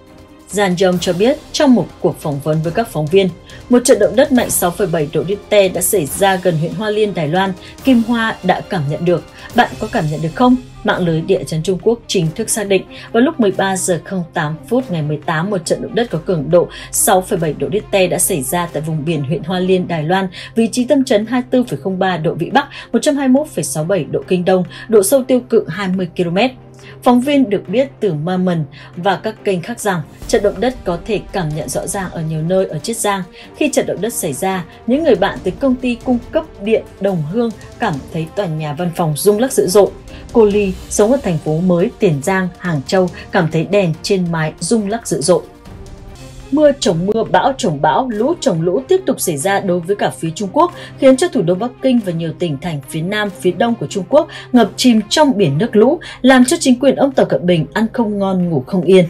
Giang Jong cho biết trong một cuộc phỏng vấn với các phóng viên, một trận động đất mạnh sáu phẩy bảy độ Richter đã xảy ra gần huyện Hoa Liên, Đài Loan. Kim Hoa đã cảm nhận được. Bạn có cảm nhận được không? Mạng lưới địa chấn Trung Quốc chính thức xác định vào lúc mười ba giờ không tám phút ngày mười tám, một trận động đất có cường độ sáu phẩy bảy độ Richter đã xảy ra tại vùng biển huyện Hoa Liên, Đài Loan, vị trí tâm chấn hai mươi tư phẩy không ba độ Vĩ Bắc, một trăm hai mươi mốt phẩy sáu mươi bảy độ Kinh Đông, độ sâu tiêu cự hai mươi ki lô mét. Phóng viên được biết từ Mamen và các kênh khác rằng trận động đất có thể cảm nhận rõ ràng ở nhiều nơi ở Chiết Giang. Khi trận động đất xảy ra, những người bạn từ công ty cung cấp điện Đồng Hương cảm thấy tòa nhà văn phòng rung lắc dữ dội. Cô Ly sống ở thành phố mới Tiền Giang, Hàng Châu cảm thấy đèn trên mái rung lắc dữ dội. Mưa chồng mưa, bão chồng bão, lũ chồng lũ tiếp tục xảy ra đối với cả phía Trung Quốc, khiến cho thủ đô Bắc Kinh và nhiều tỉnh thành phía Nam, phía Đông của Trung Quốc ngập chìm trong biển nước lũ, làm cho chính quyền ông Tập Cận Bình ăn không ngon, ngủ không yên.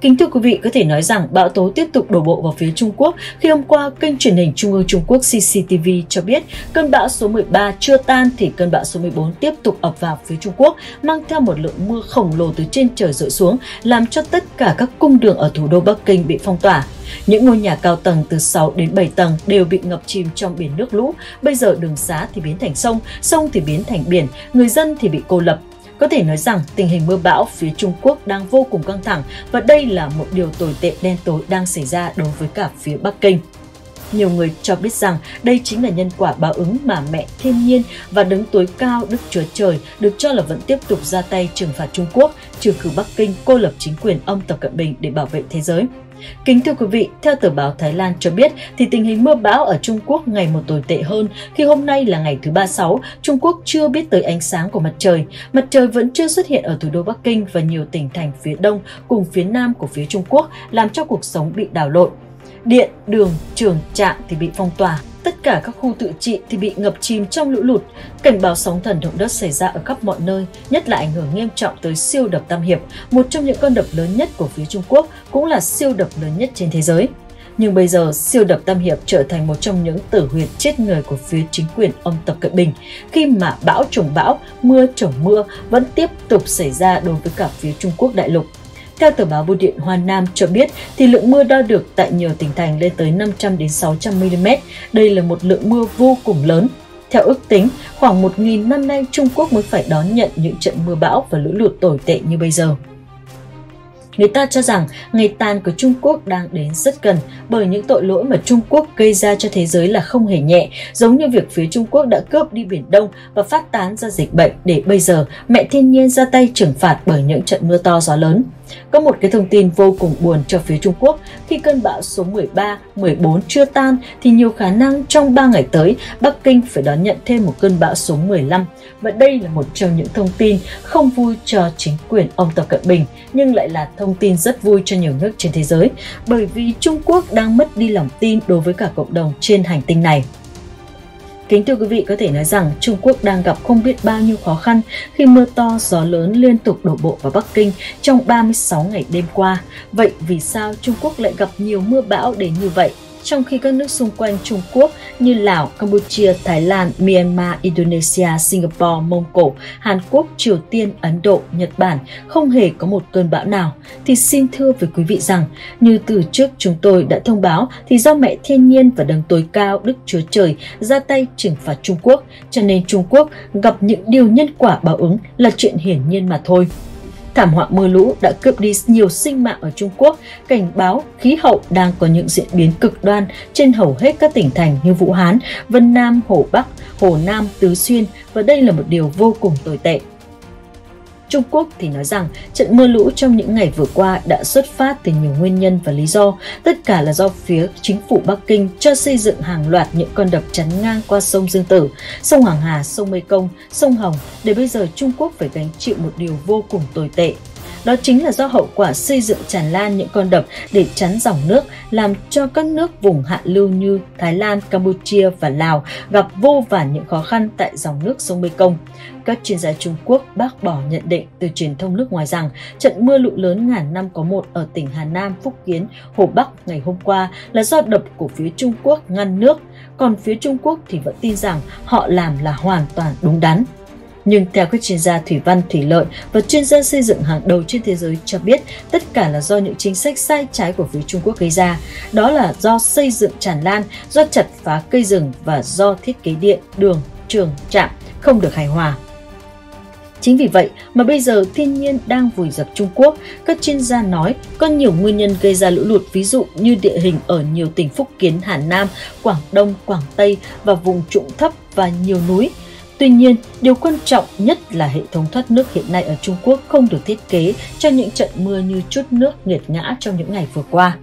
Kính thưa quý vị, có thể nói rằng bão tố tiếp tục đổ bộ vào phía Trung Quốc khi hôm qua kênh truyền hình Trung ương Trung Quốc xê xê tê vê cho biết cơn bão số mười ba chưa tan thì cơn bão số mười bốn tiếp tục ập vào phía Trung Quốc, mang theo một lượng mưa khổng lồ từ trên trời rọi xuống, làm cho tất cả các cung đường ở thủ đô Bắc Kinh bị phong tỏa. Những ngôi nhà cao tầng từ sáu đến bảy tầng đều bị ngập chìm trong biển nước lũ. Bây giờ đường xá thì biến thành sông, sông thì biến thành biển, người dân thì bị cô lập. Có thể nói rằng tình hình mưa bão phía Trung Quốc đang vô cùng căng thẳng và đây là một điều tồi tệ đen tối đang xảy ra đối với cả phía Bắc Kinh. Nhiều người cho biết rằng đây chính là nhân quả báo ứng mà mẹ thiên nhiên và đấng tối cao Đức Chúa Trời được cho là vẫn tiếp tục ra tay trừng phạt Trung Quốc, trừ khử Bắc Kinh cô lập chính quyền ông Tập Cận Bình để bảo vệ thế giới. Kính thưa quý vị, theo tờ báo Thái Lan cho biết thì tình hình mưa bão ở Trung Quốc ngày một tồi tệ hơn khi hôm nay là ngày thứ ba mươi sáu, Trung Quốc chưa biết tới ánh sáng của mặt trời. Mặt trời vẫn chưa xuất hiện ở thủ đô Bắc Kinh và nhiều tỉnh thành phía đông cùng phía nam của phía Trung Quốc, làm cho cuộc sống bị đảo lộn. Điện, đường, trường, trạm thì bị phong tỏa. Tất cả các khu tự trị thì bị ngập chìm trong lũ lụt. Cảnh báo sóng thần động đất xảy ra ở khắp mọi nơi, nhất là ảnh hưởng nghiêm trọng tới siêu đập Tam Hiệp, một trong những con đập lớn nhất của phía Trung Quốc, cũng là siêu đập lớn nhất trên thế giới. Nhưng bây giờ, siêu đập Tam Hiệp trở thành một trong những tử huyệt chết người của phía chính quyền ông Tập Cận Bình, khi mà bão chồng bão, mưa chồng mưa vẫn tiếp tục xảy ra đối với cả phía Trung Quốc đại lục. Theo tờ báo Bưu điện Hoa Nam cho biết, thì lượng mưa đo được tại nhiều tỉnh thành lên tới năm trăm đến sáu trăm mi li mét. Đây là một lượng mưa vô cùng lớn. Theo ước tính, khoảng một nghìn năm nay Trung Quốc mới phải đón nhận những trận mưa bão và lũ lụt tồi tệ như bây giờ. Người ta cho rằng ngày tàn của Trung Quốc đang đến rất gần bởi những tội lỗi mà Trung Quốc gây ra cho thế giới là không hề nhẹ, giống như việc phía Trung Quốc đã cướp đi Biển Đông và phát tán ra dịch bệnh để bây giờ mẹ thiên nhiên ra tay trừng phạt bởi những trận mưa to gió lớn. Có một cái thông tin vô cùng buồn cho phía Trung Quốc, khi cơn bão số mười ba, mười bốn chưa tan thì nhiều khả năng trong ba ngày tới Bắc Kinh phải đón nhận thêm một cơn bão số mười lăm. Và đây là một trong những thông tin không vui cho chính quyền ông Tập Cận Bình, nhưng lại là thông tin rất vui cho nhiều nước trên thế giới, bởi vì Trung Quốc đang mất đi lòng tin đối với cả cộng đồng trên hành tinh này. Kính thưa quý vị, có thể nói rằng Trung Quốc đang gặp không biết bao nhiêu khó khăn khi mưa to, gió lớn liên tục đổ bộ vào Bắc Kinh trong ba mươi sáu ngày đêm qua. Vậy vì sao Trung Quốc lại gặp nhiều mưa bão đến như vậy, trong khi các nước xung quanh Trung Quốc như Lào, Campuchia, Thái Lan, Myanmar, Indonesia, Singapore, Mông Cổ, Hàn Quốc, Triều Tiên, Ấn Độ, Nhật Bản không hề có một cơn bão nào? Thì xin thưa với quý vị rằng, như từ trước chúng tôi đã thông báo, thì do mẹ thiên nhiên và đấng tối cao Đức Chúa Trời ra tay trừng phạt Trung Quốc, cho nên Trung Quốc gặp những điều nhân quả báo ứng là chuyện hiển nhiên mà thôi. Thảm họa mưa lũ đã cướp đi nhiều sinh mạng ở Trung Quốc, cảnh báo khí hậu đang có những diễn biến cực đoan trên hầu hết các tỉnh thành như Vũ Hán, Vân Nam, Hồ Bắc, Hồ Nam, Tứ Xuyên, và đây là một điều vô cùng tồi tệ. Trung Quốc thì nói rằng trận mưa lũ trong những ngày vừa qua đã xuất phát từ nhiều nguyên nhân và lý do, tất cả là do phía chính phủ Bắc Kinh cho xây dựng hàng loạt những con đập chắn ngang qua sông Dương Tử, sông Hoàng Hà, sông Mekong, sông Hồng, để bây giờ Trung Quốc phải gánh chịu một điều vô cùng tồi tệ. Đó chính là do hậu quả xây dựng tràn lan những con đập để chắn dòng nước, làm cho các nước vùng hạ lưu như Thái Lan, Campuchia và Lào gặp vô vàn những khó khăn tại dòng nước sông Mekong. Các chuyên gia Trung Quốc bác bỏ nhận định từ truyền thông nước ngoài rằng trận mưa lũ lớn ngàn năm có một ở tỉnh Hà Nam, Phúc Kiến, Hồ Bắc ngày hôm qua là do đập của phía Trung Quốc ngăn nước, còn phía Trung Quốc thì vẫn tin rằng họ làm là hoàn toàn đúng đắn. Nhưng theo các chuyên gia thủy văn, thủy lợi và chuyên gia xây dựng hàng đầu trên thế giới cho biết, tất cả là do những chính sách sai trái của phía Trung Quốc gây ra. Đó là do xây dựng tràn lan, do chặt phá cây rừng và do thiết kế điện, đường, trường, trạm không được hài hòa. Chính vì vậy mà bây giờ thiên nhiên đang vùi dập Trung Quốc. Các chuyên gia nói có nhiều nguyên nhân gây ra lũ lụt, ví dụ như địa hình ở nhiều tỉnh Phúc Kiến, Hà Nam, Quảng Đông, Quảng Tây và vùng trũng thấp và nhiều núi. Tuy nhiên, điều quan trọng nhất là hệ thống thoát nước hiện nay ở Trung Quốc không được thiết kế cho những trận mưa như trút nước nghiệt ngã trong những ngày vừa qua.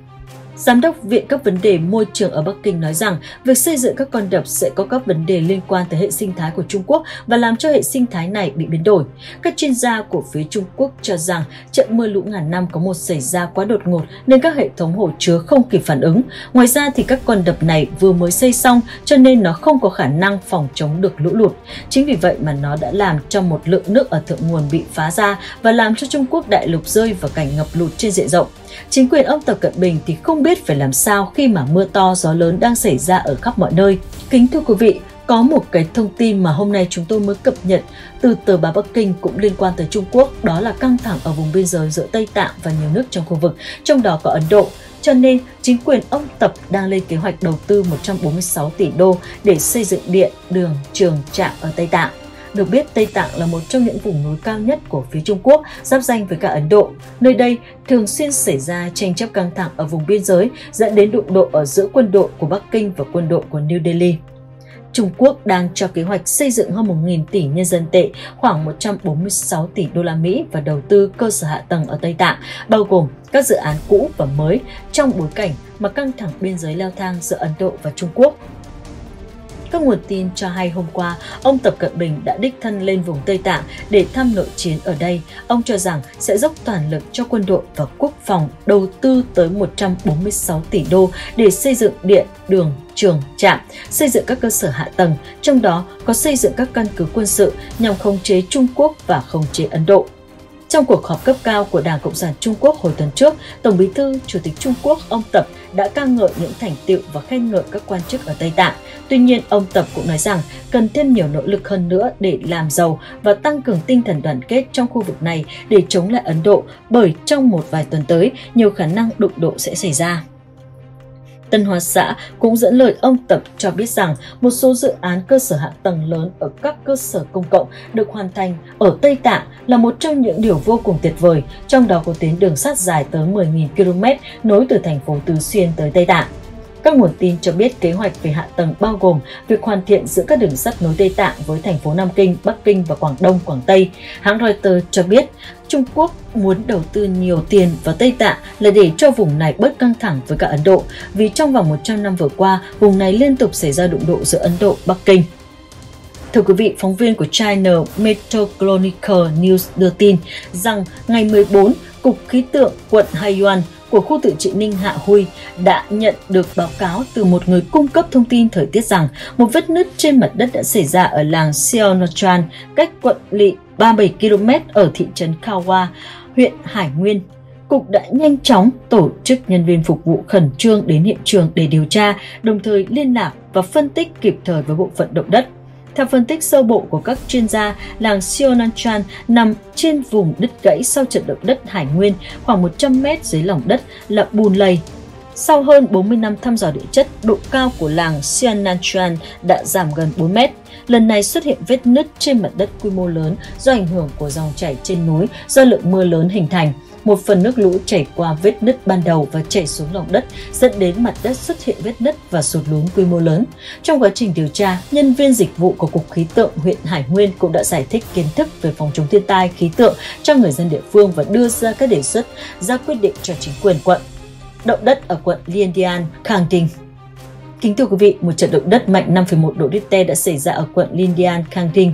Giám đốc Viện các vấn đề môi trường ở Bắc Kinh nói rằng việc xây dựng các con đập sẽ có các vấn đề liên quan tới hệ sinh thái của Trung Quốc và làm cho hệ sinh thái này bị biến đổi. Các chuyên gia của phía Trung Quốc cho rằng trận mưa lũ ngàn năm có một xảy ra quá đột ngột nên các hệ thống hồ chứa không kịp phản ứng. Ngoài ra thì các con đập này vừa mới xây xong cho nên nó không có khả năng phòng chống được lũ lụt. Chính vì vậy mà nó đã làm cho một lượng nước ở thượng nguồn bị phá ra và làm cho Trung Quốc đại lục rơi vào cảnh ngập lụt trên diện rộng. Chính quyền ông Tập Cận Bình thì không biết phải làm sao khi mà mưa to gió lớn đang xảy ra ở khắp mọi nơi. Kính thưa quý vị, có một cái thông tin mà hôm nay chúng tôi mới cập nhật từ tờ báo Bắc Kinh cũng liên quan tới Trung Quốc, đó là căng thẳng ở vùng biên giới giữa Tây Tạng và nhiều nước trong khu vực, trong đó có Ấn Độ. Cho nên, chính quyền ông Tập đang lên kế hoạch đầu tư một trăm bốn mươi sáu tỷ đô để xây dựng điện, đường, trường, trạm ở Tây Tạng. Được biết, Tây Tạng là một trong những vùng núi cao nhất của phía Trung Quốc, giáp danh với cả Ấn Độ. Nơi đây thường xuyên xảy ra tranh chấp căng thẳng ở vùng biên giới, dẫn đến đụng độ ở giữa quân đội của Bắc Kinh và quân đội của New Delhi. Trung Quốc đang cho kế hoạch xây dựng hơn một nghìn tỷ nhân dân tệ, khoảng một trăm bốn mươi sáu tỷ đô la Mỹ và đầu tư cơ sở hạ tầng ở Tây Tạng, bao gồm các dự án cũ và mới, trong bối cảnh mà căng thẳng biên giới leo thang giữa Ấn Độ và Trung Quốc. Các nguồn tin cho hay hôm qua, ông Tập Cận Bình đã đích thân lên vùng Tây Tạng để thăm nội chiến ở đây. Ông cho rằng sẽ dốc toàn lực cho quân đội và quốc phòng, đầu tư tới một trăm bốn mươi sáu tỷ đô để xây dựng điện, đường, trường, trạm, xây dựng các cơ sở hạ tầng, trong đó có xây dựng các căn cứ quân sự nhằm khống chế Trung Quốc và khống chế Ấn Độ. Trong cuộc họp cấp cao của Đảng Cộng sản Trung Quốc hồi tuần trước, Tổng Bí thư, Chủ tịch Trung Quốc ông Tập đã ca ngợi những thành tựu và khen ngợi các quan chức ở Tây Tạng. Tuy nhiên, ông Tập cũng nói rằng cần thêm nhiều nỗ lực hơn nữa để làm giàu và tăng cường tinh thần đoàn kết trong khu vực này để chống lại Ấn Độ, bởi trong một vài tuần tới, nhiều khả năng đụng độ sẽ xảy ra. Tân Hoa Xã cũng dẫn lời ông Tập cho biết rằng một số dự án cơ sở hạ tầng lớn ở các cơ sở công cộng được hoàn thành ở Tây Tạng là một trong những điều vô cùng tuyệt vời, trong đó có tuyến đường sắt dài tới mười nghìn ki lô mét nối từ thành phố Tứ Xuyên tới Tây Tạng. Các nguồn tin cho biết kế hoạch về hạ tầng bao gồm việc hoàn thiện giữa các đường sắt nối Tây Tạng với thành phố Nam Kinh, Bắc Kinh và Quảng Đông, Quảng Tây. Hãng Reuters cho biết Trung Quốc muốn đầu tư nhiều tiền vào Tây Tạng là để cho vùng này bớt căng thẳng với cả Ấn Độ, vì trong vòng một trăm năm vừa qua, vùng này liên tục xảy ra đụng độ giữa Ấn Độ, Bắc Kinh. Thưa quý vị, phóng viên của China Metro Chronicle News đưa tin rằng ngày mười bốn, Cục Khí tượng quận Haiyan của khu tự trị Ninh Hạ Huy đã nhận được báo cáo từ một người cung cấp thông tin thời tiết rằng một vết nứt trên mặt đất đã xảy ra ở làng Xiaonochan, cách quận lỵ ba mươi bảy ki lô mét ở thị trấn Kawa, huyện Hải Nguyên. Cục đã nhanh chóng tổ chức nhân viên phục vụ khẩn trương đến hiện trường để điều tra, đồng thời liên lạc và phân tích kịp thời với bộ phận động đất. Theo phân tích sơ bộ của các chuyên gia, làng Xiaonochan nằm trên vùng đứt gãy sau trận động đất Hải Nguyên, khoảng một trăm mét dưới lòng đất là bùn lầy. Sau hơn bốn mươi năm thăm dò địa chất, độ cao của làng Xiaonochan đã giảm gần bốn mét. Lần này xuất hiện vết nứt trên mặt đất quy mô lớn do ảnh hưởng của dòng chảy trên núi do lượng mưa lớn hình thành. Một phần nước lũ chảy qua vết nứt ban đầu và chảy xuống lòng đất, dẫn đến mặt đất xuất hiện vết nứt và sụt lún quy mô lớn. Trong quá trình điều tra, nhân viên dịch vụ của Cục Khí tượng huyện Hải Nguyên cũng đã giải thích kiến thức về phòng chống thiên tai khí tượng cho người dân địa phương và đưa ra các đề xuất, ra quyết định cho chính quyền quận. Động đất ở quận Liandian, Khang Ding. Kính thưa quý vị, một trận động đất mạnh năm phẩy một độ Richter đã xảy ra ở quận Liandian, Khang Ding.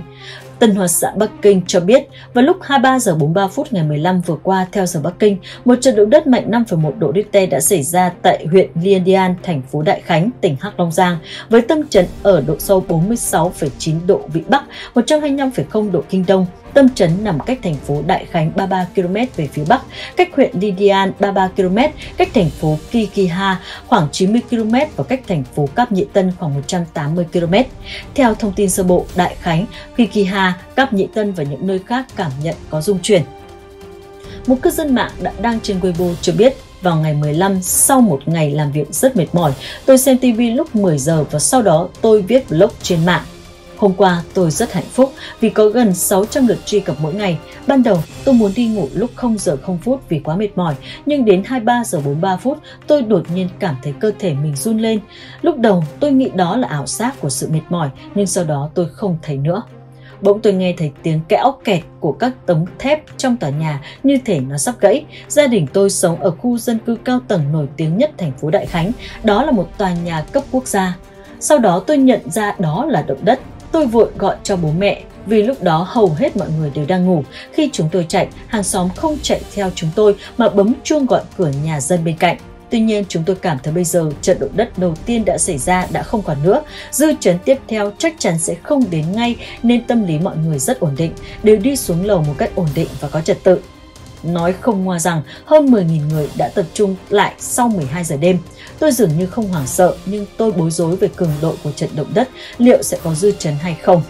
Tân Hoa Xã Bắc Kinh cho biết, vào lúc hai mươi ba giờ bốn mươi ba phút ngày mười lăm vừa qua theo giờ Bắc Kinh, một trận động đất mạnh năm phẩy một độ Richter đã xảy ra tại huyện Liandian, thành phố Đại Khánh, tỉnh Hắc Long Giang, với tâm chấn ở độ sâu bốn mươi sáu phẩy chín độ Vĩ Bắc, một trăm hai mươi lăm phẩy không độ Kinh Đông. Tâm chấn nằm cách thành phố Đại Khánh ba mươi ba ki lô mét về phía Bắc, cách huyện Liandian ba mươi ba ki lô mét, cách thành phố Kikiha khoảng chín mươi ki lô mét và cách thành phố Cáp Nhĩ Tân khoảng một trăm tám mươi ki lô mét. Theo thông tin sơ bộ, Đại Khánh, Kikiha, Cáp Nhĩ Tân và những nơi khác cảm nhận có rung chuyển. Một cư dân mạng đã đăng trên Weibo cho biết, vào ngày mười lăm, sau một ngày làm việc rất mệt mỏi, tôi xem ti vi lúc mười giờ và sau đó tôi viết blog trên mạng. Hôm qua, tôi rất hạnh phúc vì có gần sáu trăm lượt truy cập mỗi ngày. Ban đầu, tôi muốn đi ngủ lúc không giờ không phút vì quá mệt mỏi, nhưng đến hai mươi ba giờ bốn mươi ba phút, tôi đột nhiên cảm thấy cơ thể mình run lên. Lúc đầu, tôi nghĩ đó là ảo giác của sự mệt mỏi, nhưng sau đó tôi không thấy nữa. Bỗng tôi nghe thấy tiếng kẽo kẹt của các tấm thép trong tòa nhà như thể nó sắp gãy. Gia đình tôi sống ở khu dân cư cao tầng nổi tiếng nhất thành phố Đại Khánh, đó là một tòa nhà cấp quốc gia. Sau đó tôi nhận ra đó là động đất. Tôi vội gọi cho bố mẹ, vì lúc đó hầu hết mọi người đều đang ngủ. Khi chúng tôi chạy, hàng xóm không chạy theo chúng tôi mà bấm chuông gọi cửa nhà dân bên cạnh. Tuy nhiên, chúng tôi cảm thấy bây giờ trận động đất đầu tiên đã xảy ra đã không còn nữa. Dư chấn tiếp theo chắc chắn sẽ không đến ngay nên tâm lý mọi người rất ổn định, đều đi xuống lầu một cách ổn định và có trật tự. Nói không ngoa rằng hơn mười nghìn người đã tập trung lại sau mười hai giờ đêm. Tôi dường như không hoảng sợ nhưng tôi bối rối về cường độ của trận động đất, liệu sẽ có dư chấn hay không.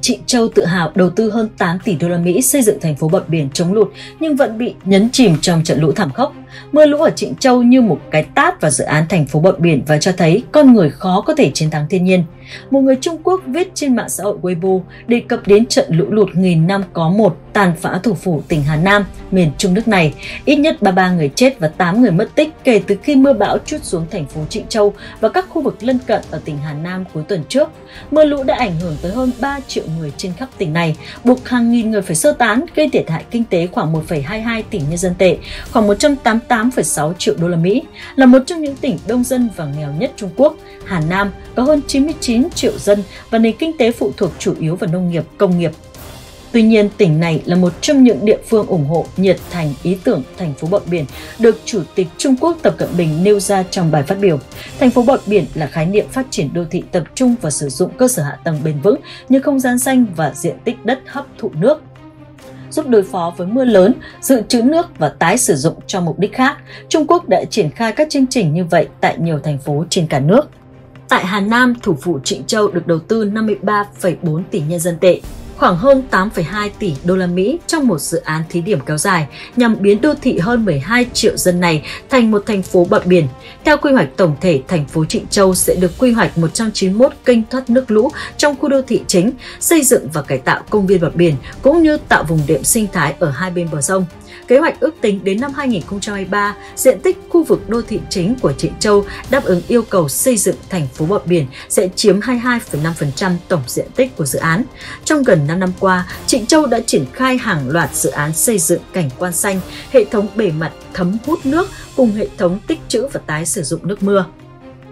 Chị Châu tự hào đầu tư hơn tám tỷ đô la Mỹ xây dựng thành phố bờ biển chống lụt nhưng vẫn bị nhấn chìm trong trận lũ thảm khốc. Mưa lũ ở Trịnh Châu như một cái tát vào dự án thành phố bờ biển và cho thấy con người khó có thể chiến thắng thiên nhiên. Một người Trung Quốc viết trên mạng xã hội Weibo đề cập đến trận lũ lụt nghìn năm có một tàn phá thủ phủ tỉnh Hà Nam, miền Trung nước này. Ít nhất ba mươi ba người chết và tám người mất tích kể từ khi mưa bão trút xuống thành phố Trịnh Châu và các khu vực lân cận ở tỉnh Hà Nam cuối tuần trước. Mưa lũ đã ảnh hưởng tới hơn ba triệu người trên khắp tỉnh này, buộc hàng nghìn người phải sơ tán, gây thiệt hại kinh tế khoảng một phẩy hai mươi hai tỷ nhân dân tệ, khoảng một trăm tám mươi tám phẩy sáu triệu đô la Mỹ, là một trong những tỉnh đông dân và nghèo nhất Trung Quốc. Hà Nam có hơn chín mươi chín triệu dân và nền kinh tế phụ thuộc chủ yếu vào nông nghiệp, công nghiệp. Tuy nhiên, tỉnh này là một trong những địa phương ủng hộ nhiệt thành ý tưởng thành phố bờ biển được Chủ tịch Trung Quốc Tập Cận Bình nêu ra trong bài phát biểu. Thành phố bờ biển là khái niệm phát triển đô thị tập trung và sử dụng cơ sở hạ tầng bền vững như không gian xanh và diện tích đất hấp thụ nước. giúp đối phó với mưa lớn, dự trữ nước và tái sử dụng cho mục đích khác. Trung Quốc đã triển khai các chương trình như vậy tại nhiều thành phố trên cả nước. Tại Hà Nam, thủ phủ Trịnh Châu được đầu tư năm mươi ba phẩy bốn tỷ nhân dân tệ, khoảng hơn tám phẩy hai tỷ đô la Mỹ trong một dự án thí điểm kéo dài nhằm biến đô thị hơn mười hai triệu dân này thành một thành phố bờ biển. Theo quy hoạch tổng thể, thành phố Trịnh Châu sẽ được quy hoạch một trăm chín mươi mốt kênh thoát nước lũ trong khu đô thị chính, xây dựng và cải tạo công viên bờ biển cũng như tạo vùng đệm sinh thái ở hai bên bờ sông. Kế hoạch ước tính đến năm hai nghìn không trăm hai mươi ba, diện tích khu vực đô thị chính của Trịnh Châu đáp ứng yêu cầu xây dựng thành phố bờ biển sẽ chiếm hai mươi hai phẩy năm phần trăm tổng diện tích của dự án. Trong gần năm năm qua, Trịnh Châu đã triển khai hàng loạt dự án xây dựng cảnh quan xanh, hệ thống bề mặt thấm hút nước cùng hệ thống tích trữ và tái sử dụng nước mưa.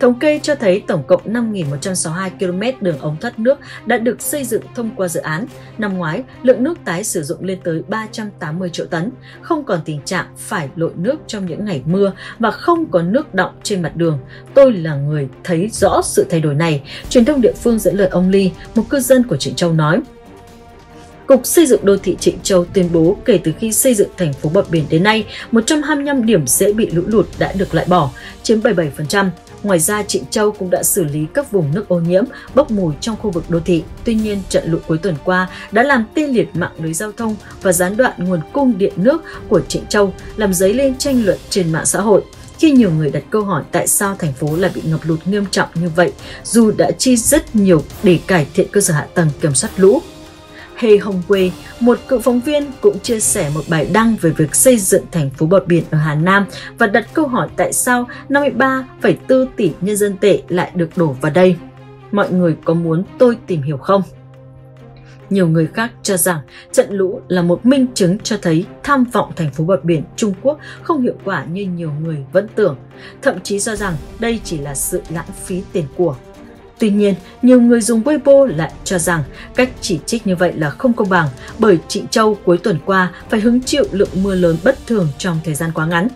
Thống kê cho thấy tổng cộng năm nghìn một trăm sáu mươi hai ki lô mét đường ống thoát nước đã được xây dựng thông qua dự án. Năm ngoái, lượng nước tái sử dụng lên tới ba trăm tám mươi triệu tấn, không còn tình trạng phải lội nước trong những ngày mưa và không có nước đọng trên mặt đường. Tôi là người thấy rõ sự thay đổi này, truyền thông địa phương dẫn lời ông Ly, một cư dân của Trịnh Châu nói. Cục Xây dựng Đô thị Trịnh Châu tuyên bố kể từ khi xây dựng thành phố bờ biển đến nay, một trăm hai mươi lăm điểm dễ bị lũ lụt đã được loại bỏ, chiếm bảy mươi bảy phần trăm. Ngoài ra, Trịnh Châu cũng đã xử lý các vùng nước ô nhiễm, bốc mùi trong khu vực đô thị. Tuy nhiên, trận lụt cuối tuần qua đã làm tê liệt mạng lưới giao thông và gián đoạn nguồn cung điện nước của Trịnh Châu, làm dấy lên tranh luận trên mạng xã hội. Khi nhiều người đặt câu hỏi tại sao thành phố lại bị ngập lụt nghiêm trọng như vậy, dù đã chi rất nhiều để cải thiện cơ sở hạ tầng kiểm soát lũ. Hê Hồng Quê, một cựu phóng viên, cũng chia sẻ một bài đăng về việc xây dựng thành phố bờ biển ở Hà Nam và đặt câu hỏi tại sao năm mươi ba phẩy bốn tỷ nhân dân tệ lại được đổ vào đây. Mọi người có muốn tôi tìm hiểu không? Nhiều người khác cho rằng trận lũ là một minh chứng cho thấy tham vọng thành phố bờ biển Trung Quốc không hiệu quả như nhiều người vẫn tưởng, thậm chí cho rằng đây chỉ là sự lãng phí tiền của. Tuy nhiên, nhiều người dùng Weibo lại cho rằng cách chỉ trích như vậy là không công bằng bởi Trịnh Châu cuối tuần qua phải hứng chịu lượng mưa lớn bất thường trong thời gian quá ngắn.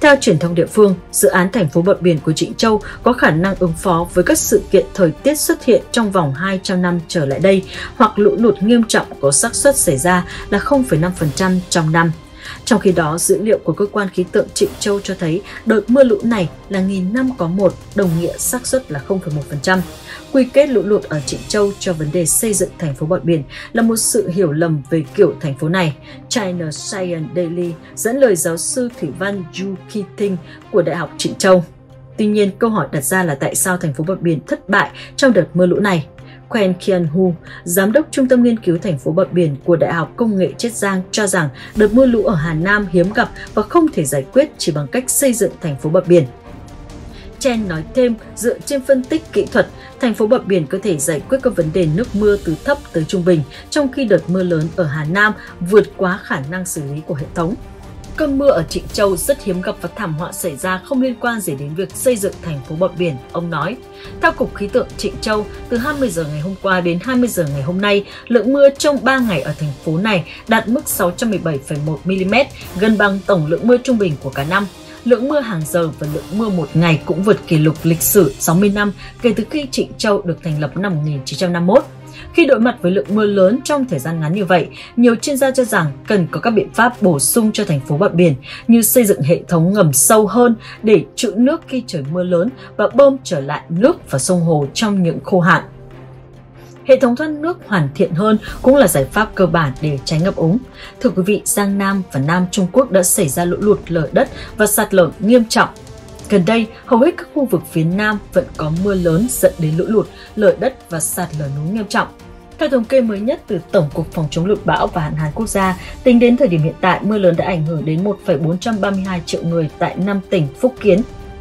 Theo truyền thông địa phương, dự án thành phố bờ biển của Trịnh Châu có khả năng ứng phó với các sự kiện thời tiết xuất hiện trong vòng hai trăm năm trở lại đây hoặc lũ lụt nghiêm trọng có xác suất xảy ra là không phẩy năm phần trăm trong năm. Trong khi đó, dữ liệu của cơ quan khí tượng Trịnh Châu cho thấy đợt mưa lũ này là nghìn năm có một, đồng nghĩa xác suất là không phẩy một phần trăm. Quy kết lũ lụt ở Trịnh Châu cho vấn đề xây dựng thành phố bờ biển là một sự hiểu lầm về kiểu thành phố này. China Science Daily dẫn lời giáo sư thủy văn Yu Kiting của Đại học Trịnh Châu. Tuy nhiên, câu hỏi đặt ra là tại sao thành phố bờ biển thất bại trong đợt mưa lũ này? Quen Kian-hu, giám đốc trung tâm nghiên cứu thành phố bờ biển của Đại học Công nghệ Chiết Giang cho rằng đợt mưa lũ ở Hà Nam hiếm gặp và không thể giải quyết chỉ bằng cách xây dựng thành phố bờ biển. Chen nói thêm, dựa trên phân tích kỹ thuật, thành phố bờ biển có thể giải quyết các vấn đề nước mưa từ thấp tới trung bình, trong khi đợt mưa lớn ở Hà Nam vượt quá khả năng xử lý của hệ thống. Cơn mưa ở Trịnh Châu rất hiếm gặp và thảm họa xảy ra không liên quan gì đến việc xây dựng thành phố bờ biển, ông nói. Theo Cục Khí tượng Trịnh Châu, từ hai mươi giờ ngày hôm qua đến hai mươi giờ ngày hôm nay, lượng mưa trong ba ngày ở thành phố này đạt mức sáu trăm mười bảy phẩy một mi li mét, gần bằng tổng lượng mưa trung bình của cả năm. Lượng mưa hàng giờ và lượng mưa một ngày cũng vượt kỷ lục lịch sử sáu mươi năm kể từ khi Trịnh Châu được thành lập năm một nghìn chín trăm năm mươi mốt. Khi đối mặt với lượng mưa lớn trong thời gian ngắn như vậy, nhiều chuyên gia cho rằng cần có các biện pháp bổ sung cho thành phố bờ biển như xây dựng hệ thống ngầm sâu hơn để trữ nước khi trời mưa lớn và bơm trở lại nước vào sông hồ trong những khô hạn. Hệ thống thoát nước hoàn thiện hơn cũng là giải pháp cơ bản để tránh ngập úng. Thưa quý vị, Giang Nam và Nam Trung Quốc đã xảy ra lũ lụt lở đất và sạt lở nghiêm trọng. Gần đây, hầu hết các khu vực phía Nam vẫn có mưa lớn dẫn đến lũ lụt, lở đất và sạt lở núi nghiêm trọng. Theo thống kê mới nhất từ Tổng cục Phòng chống lụt bão và hạn hán quốc gia, tính đến thời điểm hiện tại, mưa lớn đã ảnh hưởng đến một phẩy bốn trăm ba mươi hai triệu người tại năm tỉnh Phúc Kiến,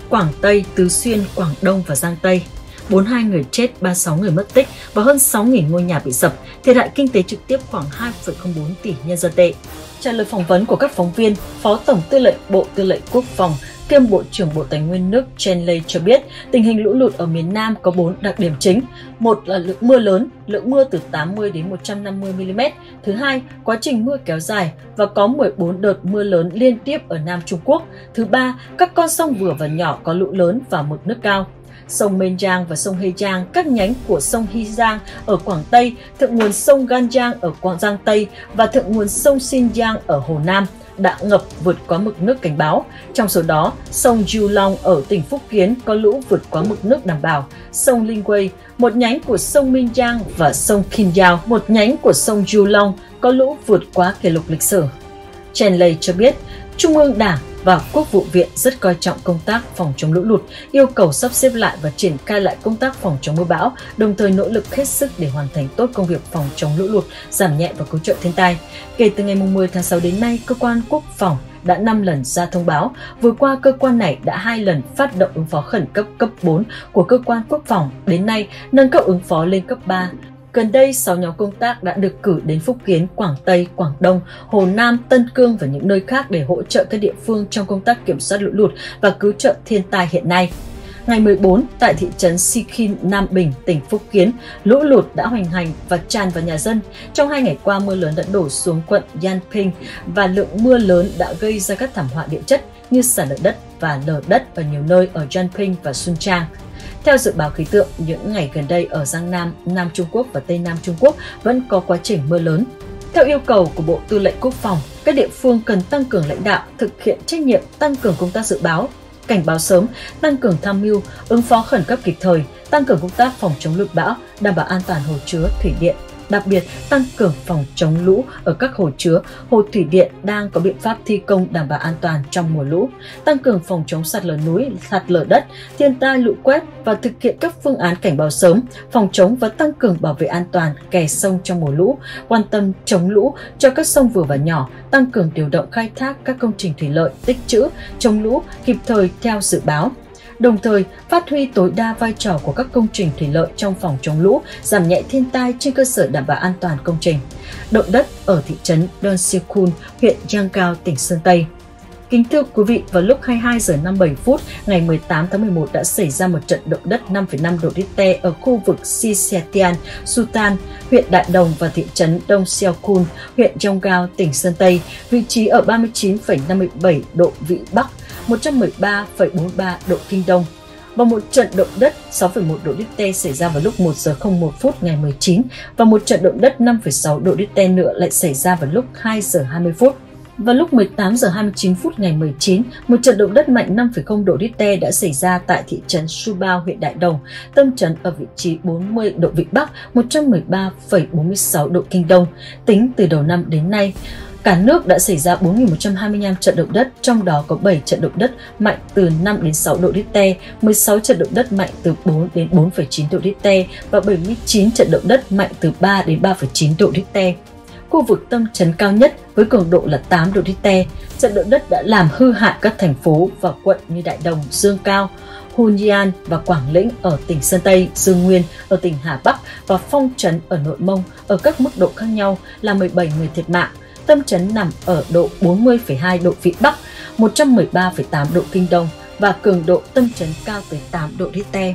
Quảng Tây, Tứ Xuyên, Quảng Đông và Giang Tây. bốn mươi hai người chết, ba mươi sáu người mất tích và hơn sáu nghìn ngôi nhà bị sập, thiệt hại kinh tế trực tiếp khoảng hai phẩy không bốn tỷ nhân dân tệ. Trả lời phỏng vấn của các phóng viên, Phó Tổng Tư lệnh Bộ Tư lệnh Quốc phòng kiêm Bộ trưởng Bộ Tài nguyên nước Chenxi cho biết tình hình lũ lụt ở miền Nam có bốn đặc điểm chính. Một là lượng mưa lớn, lượng mưa từ tám mươi đến một trăm năm mươi mi li mét. Thứ hai, quá trình mưa kéo dài và có mười bốn đợt mưa lớn liên tiếp ở Nam Trung Quốc. Thứ ba, các con sông vừa và nhỏ có lũ lớn và mực nước cao. Sông Mên Giang và sông Hê Giang, các nhánh của sông Hy Giang ở Quảng Tây, thượng nguồn sông Gan Giang ở Quảng Giang Tây và thượng nguồn sông Xin Giang ở Hồ Nam đã ngập vượt quá mực nước cảnh báo. Trong số đó, sông Diêu Long ở tỉnh Phúc Kiến có lũ vượt quá mực nước đảm bảo. Sông Linh Quây, một nhánh của sông Minh Giang và sông Kinh Giao, một nhánh của sông Diêu Long có lũ vượt quá kỷ lục lịch sử. Chen Lei cho biết, Trung ương Đảng và Quốc vụ viện rất coi trọng công tác phòng chống lũ lụt, yêu cầu sắp xếp lại và triển khai lại công tác phòng chống mưa bão, đồng thời nỗ lực hết sức để hoàn thành tốt công việc phòng chống lũ lụt, giảm nhẹ và cứu trợ thiên tai. Kể từ ngày mười tháng sáu đến nay, cơ quan quốc phòng đã năm lần ra thông báo. Vừa qua, cơ quan này đã hai lần phát động ứng phó khẩn cấp cấp bốn của cơ quan quốc phòng, đến nay nâng cấp ứng phó lên cấp ba. Gần đây, sáu nhóm công tác đã được cử đến Phúc Kiến, Quảng Tây, Quảng Đông, Hồ Nam, Tân Cương và những nơi khác để hỗ trợ các địa phương trong công tác kiểm soát lũ lụt và cứu trợ thiên tai hiện nay. Ngày mười bốn, tại thị trấn Sikhin, Nam Bình, tỉnh Phúc Kiến, lũ lụt đã hoành hành và tràn vào nhà dân. Trong hai ngày qua, mưa lớn đã đổ xuống quận Yanping và lượng mưa lớn đã gây ra các thảm họa địa chất như sạt lở đất và lở đất ở nhiều nơi ở Yanping và Suncheon. Theo dự báo khí tượng, những ngày gần đây ở Giang Nam, Nam Trung Quốc và Tây Nam Trung Quốc vẫn có quá trình mưa lớn. Theo yêu cầu của Bộ Tư lệnh Quốc phòng, các địa phương cần tăng cường lãnh đạo, thực hiện trách nhiệm, tăng cường công tác dự báo, cảnh báo sớm, tăng cường tham mưu, ứng phó khẩn cấp kịp thời, tăng cường công tác phòng chống lụt bão, đảm bảo an toàn hồ chứa, thủy điện. Đặc biệt, tăng cường phòng chống lũ ở các hồ chứa, hồ thủy điện đang có biện pháp thi công đảm bảo an toàn trong mùa lũ, tăng cường phòng chống sạt lở núi, sạt lở đất, thiên tai lũ quét và thực hiện các phương án cảnh báo sớm, phòng chống và tăng cường bảo vệ an toàn kè sông trong mùa lũ, quan tâm chống lũ cho các sông vừa và nhỏ, tăng cường điều động khai thác các công trình thủy lợi, tích trữ, chống lũ kịp thời theo dự báo. Đồng thời, phát huy tối đa vai trò của các công trình thủy lợi trong phòng chống lũ, giảm nhẹ thiên tai trên cơ sở đảm bảo an toàn công trình. Động đất ở thị trấn Donsikun, huyện Yanggao, tỉnh Sơn Tây. Kính thưa quý vị, vào lúc hai mươi hai giờ năm mươi bảy phút ngày mười tám tháng mười một đã xảy ra một trận động đất năm phẩy năm độ Richter ở khu vực Sisetian, Sutan, huyện Đại Đồng và thị trấn Đông Seokun, huyện Yanggao, tỉnh Sơn Tây, vị trí ở ba mươi chín phẩy năm mươi bảy độ Vĩ Bắc, một trăm mười ba phẩy bốn mươi ba độ Kinh Đông. Và một trận động đất sáu phẩy một độ Richter xảy ra vào lúc một giờ không một phút ngày mười chín và một trận động đất năm phẩy sáu độ Richter nữa lại xảy ra vào lúc hai giờ hai mươi phút. Vào lúc mười tám giờ hai mươi chín phút ngày mười chín, một trận động đất mạnh năm phẩy không độ Richter đã xảy ra tại thị trấn Subao, huyện Đại Đồng, tâm trấn ở vị trí bốn mươi độ Vĩ Bắc, một trăm mười ba phẩy bốn mươi sáu độ Kinh Đông. Tính từ đầu năm đến nay, cả nước đã xảy ra bốn nghìn một trăm hai mươi lăm trận động đất, trong đó có bảy trận động đất mạnh từ năm đến sáu độ Richter, mười sáu trận động đất mạnh từ bốn đến bốn phẩy chín độ Richter và bảy mươi chín trận động đất mạnh từ ba đến ba phẩy chín độ Richter. Khu vực tâm trấn cao nhất với cường độ là tám độ Richter, trận động đất đã làm hư hại các thành phố và quận như Đại Đồng, Dương Cao, Hunan và Quảng Lĩnh ở tỉnh Sơn Tây, Dương Nguyên ở tỉnh Hà Bắc và Phong Trấn ở Nội Mông ở các mức độ khác nhau, làm mười bảy người thiệt mạng. Tâm trấn nằm ở độ bốn mươi phẩy hai độ Vĩ Bắc, một trăm mười ba phẩy tám độ Kinh Đông và cường độ tâm trấn cao tới tám độ Richter.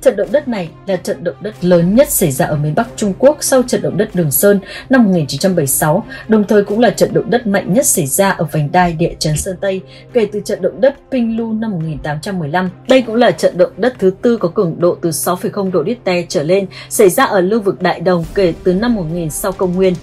Trận động đất này là trận động đất lớn nhất xảy ra ở miền Bắc Trung Quốc sau trận động đất Đường Sơn năm một nghìn chín trăm bảy mươi sáu, đồng thời cũng là trận động đất mạnh nhất xảy ra ở vành đai địa chấn Sơn Tây kể từ trận động đất Pinlu năm một nghìn tám trăm mười lăm. Đây cũng là trận động đất thứ tư có cường độ từ sáu phẩy không độ Richter trở lên xảy ra ở lưu vực Đại Đồng kể từ năm một nghìn sau Công nguyên.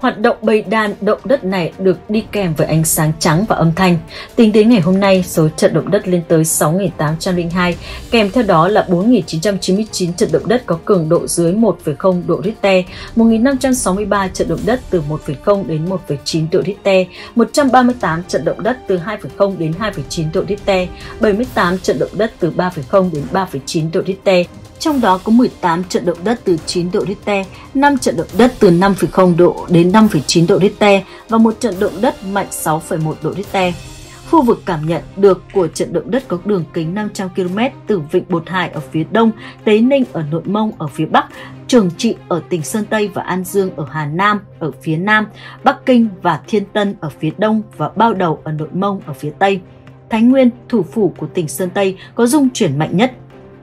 Hoạt động bầy đàn động đất này được đi kèm với ánh sáng trắng và âm thanh. Tính đến ngày hôm nay, số trận động đất lên tới sáu nghìn tám trăm lẻ hai, kèm theo đó là bốn nghìn chín trăm chín mươi chín trận động đất có cường độ dưới một phẩy không độ Richter, một nghìn năm trăm sáu mươi ba trận động đất từ một phẩy không đến một phẩy chín độ Richter, một trăm ba mươi tám trận động đất từ hai phẩy không đến hai phẩy chín độ Richter, bảy mươi tám trận động đất từ ba phẩy không đến ba phẩy chín độ Richter. Trong đó có mười tám trận động đất từ chín độ Richter, năm trận động đất từ năm phẩy không độ đến năm phẩy chín độ Richter và một trận động đất mạnh sáu phẩy một độ Richter. Khu vực cảm nhận được của trận động đất có đường kính năm trăm ki lô mét từ Vịnh Bột Hải ở phía đông, Tế Ninh ở Nội Mông ở phía bắc, Trường Trị ở tỉnh Sơn Tây và An Dương ở Hà Nam ở phía nam, Bắc Kinh và Thiên Tân ở phía đông và Bao Đầu ở Nội Mông ở phía tây. Thái Nguyên, thủ phủ của tỉnh Sơn Tây, có rung chuyển mạnh nhất.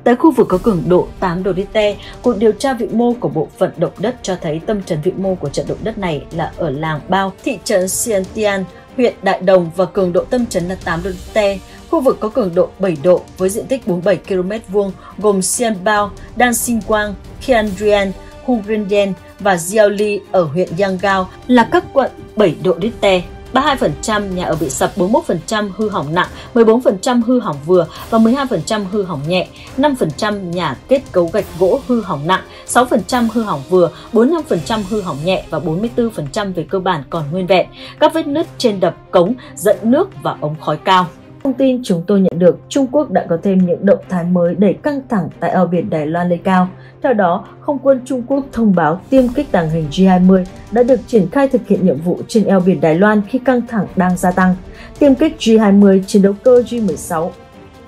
Tại khu vực có cường độ tám độ Richter, cuộc điều tra vĩ mô của Bộ phận động đất cho thấy tâm trấn vĩ mô của trận động đất này là ở làng Bao, thị trấn Sientian, huyện Đại Đồng và cường độ tâm trấn là tám độ Richter. Khu vực có cường độ bảy độ với diện tích bốn mươi bảy ki lô mét vuông gồm Xianbao, Đan Xinguang, Qiandian, Hungrinden và Jiaoli ở huyện Yanggao là các quận bảy độ Richter. ba mươi hai phần trăm nhà ở bị sập, bốn mươi mốt phần trăm hư hỏng nặng, mười bốn phần trăm hư hỏng vừa và mười hai phần trăm hư hỏng nhẹ, năm phần trăm nhà kết cấu gạch gỗ hư hỏng nặng, sáu phần trăm hư hỏng vừa, bốn mươi lăm phần trăm hư hỏng nhẹ và bốn mươi tư phần trăm về cơ bản còn nguyên vẹn. Các vết nứt trên đập cống dẫn nước và ống khói cao. Thông tin chúng tôi nhận được, Trung Quốc đã có thêm những động thái mới đẩy căng thẳng tại eo biển Đài Loan lên cao. Theo đó, Không quân Trung Quốc thông báo tiêm kích tàng hình G hai mươi đã được triển khai thực hiện nhiệm vụ trên eo biển Đài Loan khi căng thẳng đang gia tăng. Tiêm kích G hai mươi, chiến đấu cơ G mười sáu,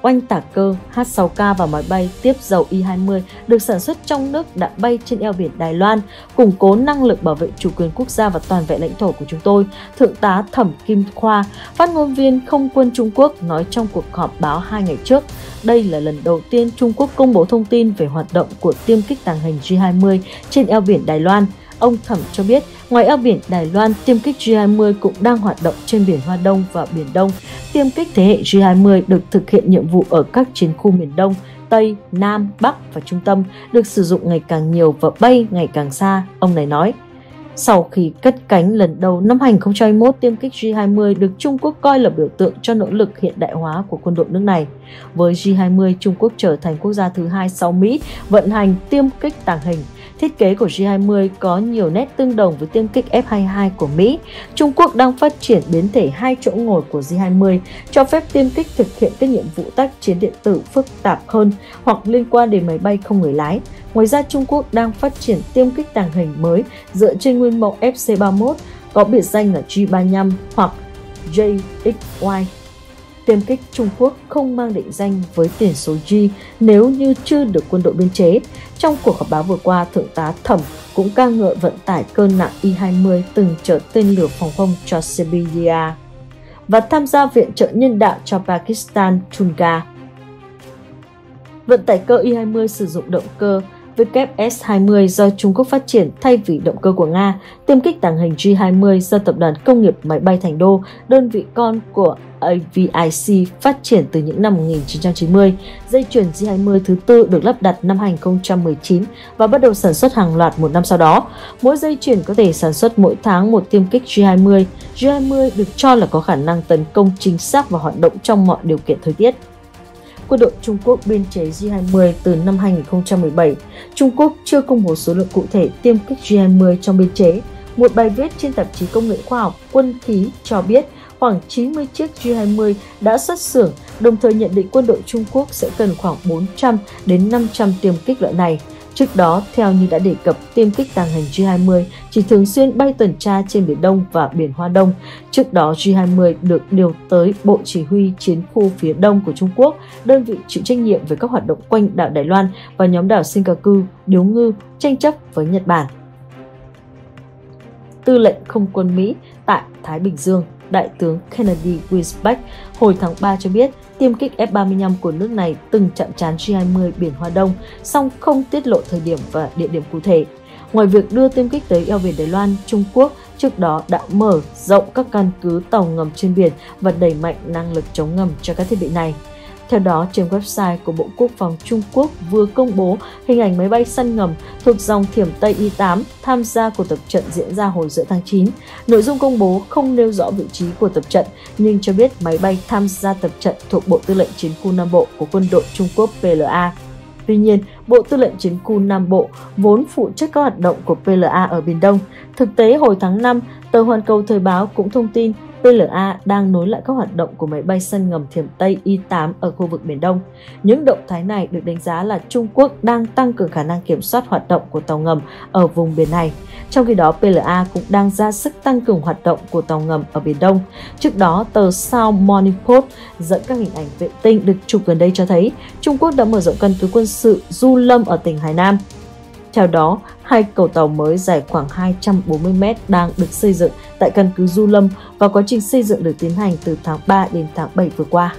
oanh tạc cơ H sáu K và máy bay tiếp dầu I hai mươi được sản xuất trong nước đã bay trên eo biển Đài Loan, củng cố năng lực bảo vệ chủ quyền quốc gia và toàn vẹn lãnh thổ của chúng tôi, Thượng tá Thẩm Kim Khoa, phát ngôn viên Không quân Trung Quốc nói trong cuộc họp báo hai ngày trước. Đây là lần đầu tiên Trung Quốc công bố thông tin về hoạt động của tiêm kích tàng hình G hai mươi trên eo biển Đài Loan. Ông Thẩm cho biết, ngoài eo biển Đài Loan, tiêm kích G hai mươi cũng đang hoạt động trên biển Hoa Đông và Biển Đông. Tiêm kích thế hệ G hai mươi được thực hiện nhiệm vụ ở các chiến khu miền Đông, Tây, Nam, Bắc và Trung Tâm, được sử dụng ngày càng nhiều và bay ngày càng xa, ông này nói. Sau khi cất cánh lần đầu năm hai nghìn không trăm hai mươi mốt, tiêm kích G hai mươi được Trung Quốc coi là biểu tượng cho nỗ lực hiện đại hóa của quân đội nước này. Với G hai mươi, Trung Quốc trở thành quốc gia thứ hai sau Mỹ vận hành tiêm kích tàng hình. Thiết kế của G hai mươi có nhiều nét tương đồng với tiêm kích F hai mươi hai của Mỹ. Trung Quốc đang phát triển biến thể hai chỗ ngồi của G hai mươi, cho phép tiêm kích thực hiện các nhiệm vụ tác chiến điện tử phức tạp hơn hoặc liên quan đến máy bay không người lái. Ngoài ra, Trung Quốc đang phát triển tiêm kích tàng hình mới dựa trên nguyên mẫu F C ba mươi mốt, có biệt danh là G ba mươi lăm hoặc J X Y. Tiêm kích Trung Quốc không mang định danh với tiền số G nếu như chưa được quân đội biên chế. Trong cuộc họp báo vừa qua, Thượng tá Thẩm cũng ca ngợi vận tải cơ nặng I hai mươi từng chở tên lửa phòng không cho Siberia và tham gia viện trợ nhân đạo cho Pakistan, Tunga. Vận tải cơ I hai mươi sử dụng động cơ W S hai mươi do Trung Quốc phát triển thay vì động cơ của Nga. Tiêm kích tàng hình G hai mươi do Tập đoàn Công nghiệp Máy bay Thành Đô, đơn vị con của A V I C phát triển từ những năm một nghìn chín trăm chín mươi. Dây chuyền G hai mươi thứ tư được lắp đặt năm hai nghìn không trăm mười chín và bắt đầu sản xuất hàng loạt một năm sau đó. Mỗi dây chuyền có thể sản xuất mỗi tháng một tiêm kích G hai mươi. G hai mươi được cho là có khả năng tấn công chính xác và hoạt động trong mọi điều kiện thời tiết. Quân đội Trung Quốc biên chế G hai mươi từ năm hai nghìn không trăm mười bảy. Trung Quốc chưa công bố số lượng cụ thể tiêm kích G hai mươi trong biên chế. Một bài viết trên tạp chí Công nghệ Khoa học Quân khí cho biết khoảng chín mươi chiếc G hai mươi đã xuất xưởng, đồng thời nhận định quân đội Trung Quốc sẽ cần khoảng bốn trăm đến năm trăm tiêm kích loại này. Trước đó, theo như đã đề cập, tiêm kích tàng hình G hai mươi chỉ thường xuyên bay tuần tra trên Biển Đông và Biển Hoa Đông. Trước đó, G hai mươi được điều tới Bộ Chỉ huy Chiến khu phía Đông của Trung Quốc, đơn vị chịu trách nhiệm về các hoạt động quanh đảo Đài Loan và nhóm đảo Senkaku, Điếu Ngư, tranh chấp với Nhật Bản. Tư lệnh Không quân Mỹ tại Thái Bình Dương, Đại tướng Kennedy Winsback hồi tháng ba cho biết tiêm kích F ba mươi lăm của nước này từng chạm trán G hai mươi Biển Hoa Đông, song không tiết lộ thời điểm và địa điểm cụ thể. Ngoài việc đưa tiêm kích tới eo biển Đài Loan, Trung Quốc trước đó đã mở rộng các căn cứ tàu ngầm trên biển và đẩy mạnh năng lực chống ngầm cho các thiết bị này. Theo đó, trên website của Bộ Quốc phòng Trung Quốc vừa công bố hình ảnh máy bay săn ngầm thuộc dòng Thiểm Tây I tám tham gia cuộc tập trận diễn ra hồi giữa tháng chín. Nội dung công bố không nêu rõ vị trí của tập trận, nhưng cho biết máy bay tham gia tập trận thuộc Bộ Tư lệnh Chiến khu Nam Bộ của quân đội Trung Quốc P L A. Tuy nhiên, Bộ Tư lệnh Chiến khu Nam Bộ vốn phụ trách các hoạt động của P L A ở Biển Đông. Thực tế, hồi tháng năm, tờ Hoàn Cầu Thời báo cũng thông tin P L A đang nối lại các hoạt động của máy bay săn ngầm Thiểm Tây I tám ở khu vực Biển Đông. Những động thái này được đánh giá là Trung Quốc đang tăng cường khả năng kiểm soát hoạt động của tàu ngầm ở vùng biển này. Trong khi đó, P L A cũng đang ra sức tăng cường hoạt động của tàu ngầm ở Biển Đông. Trước đó, tờ South Morning Post dẫn các hình ảnh vệ tinh được chụp gần đây cho thấy Trung Quốc đã mở rộng căn cứ quân sự Du Lâm ở tỉnh Hải Nam. Theo đó, hai cầu tàu mới dài khoảng hai trăm bốn mươi mét đang được xây dựng tại căn cứ Du Lâm và quá trình xây dựng được tiến hành từ tháng ba đến tháng bảy vừa qua.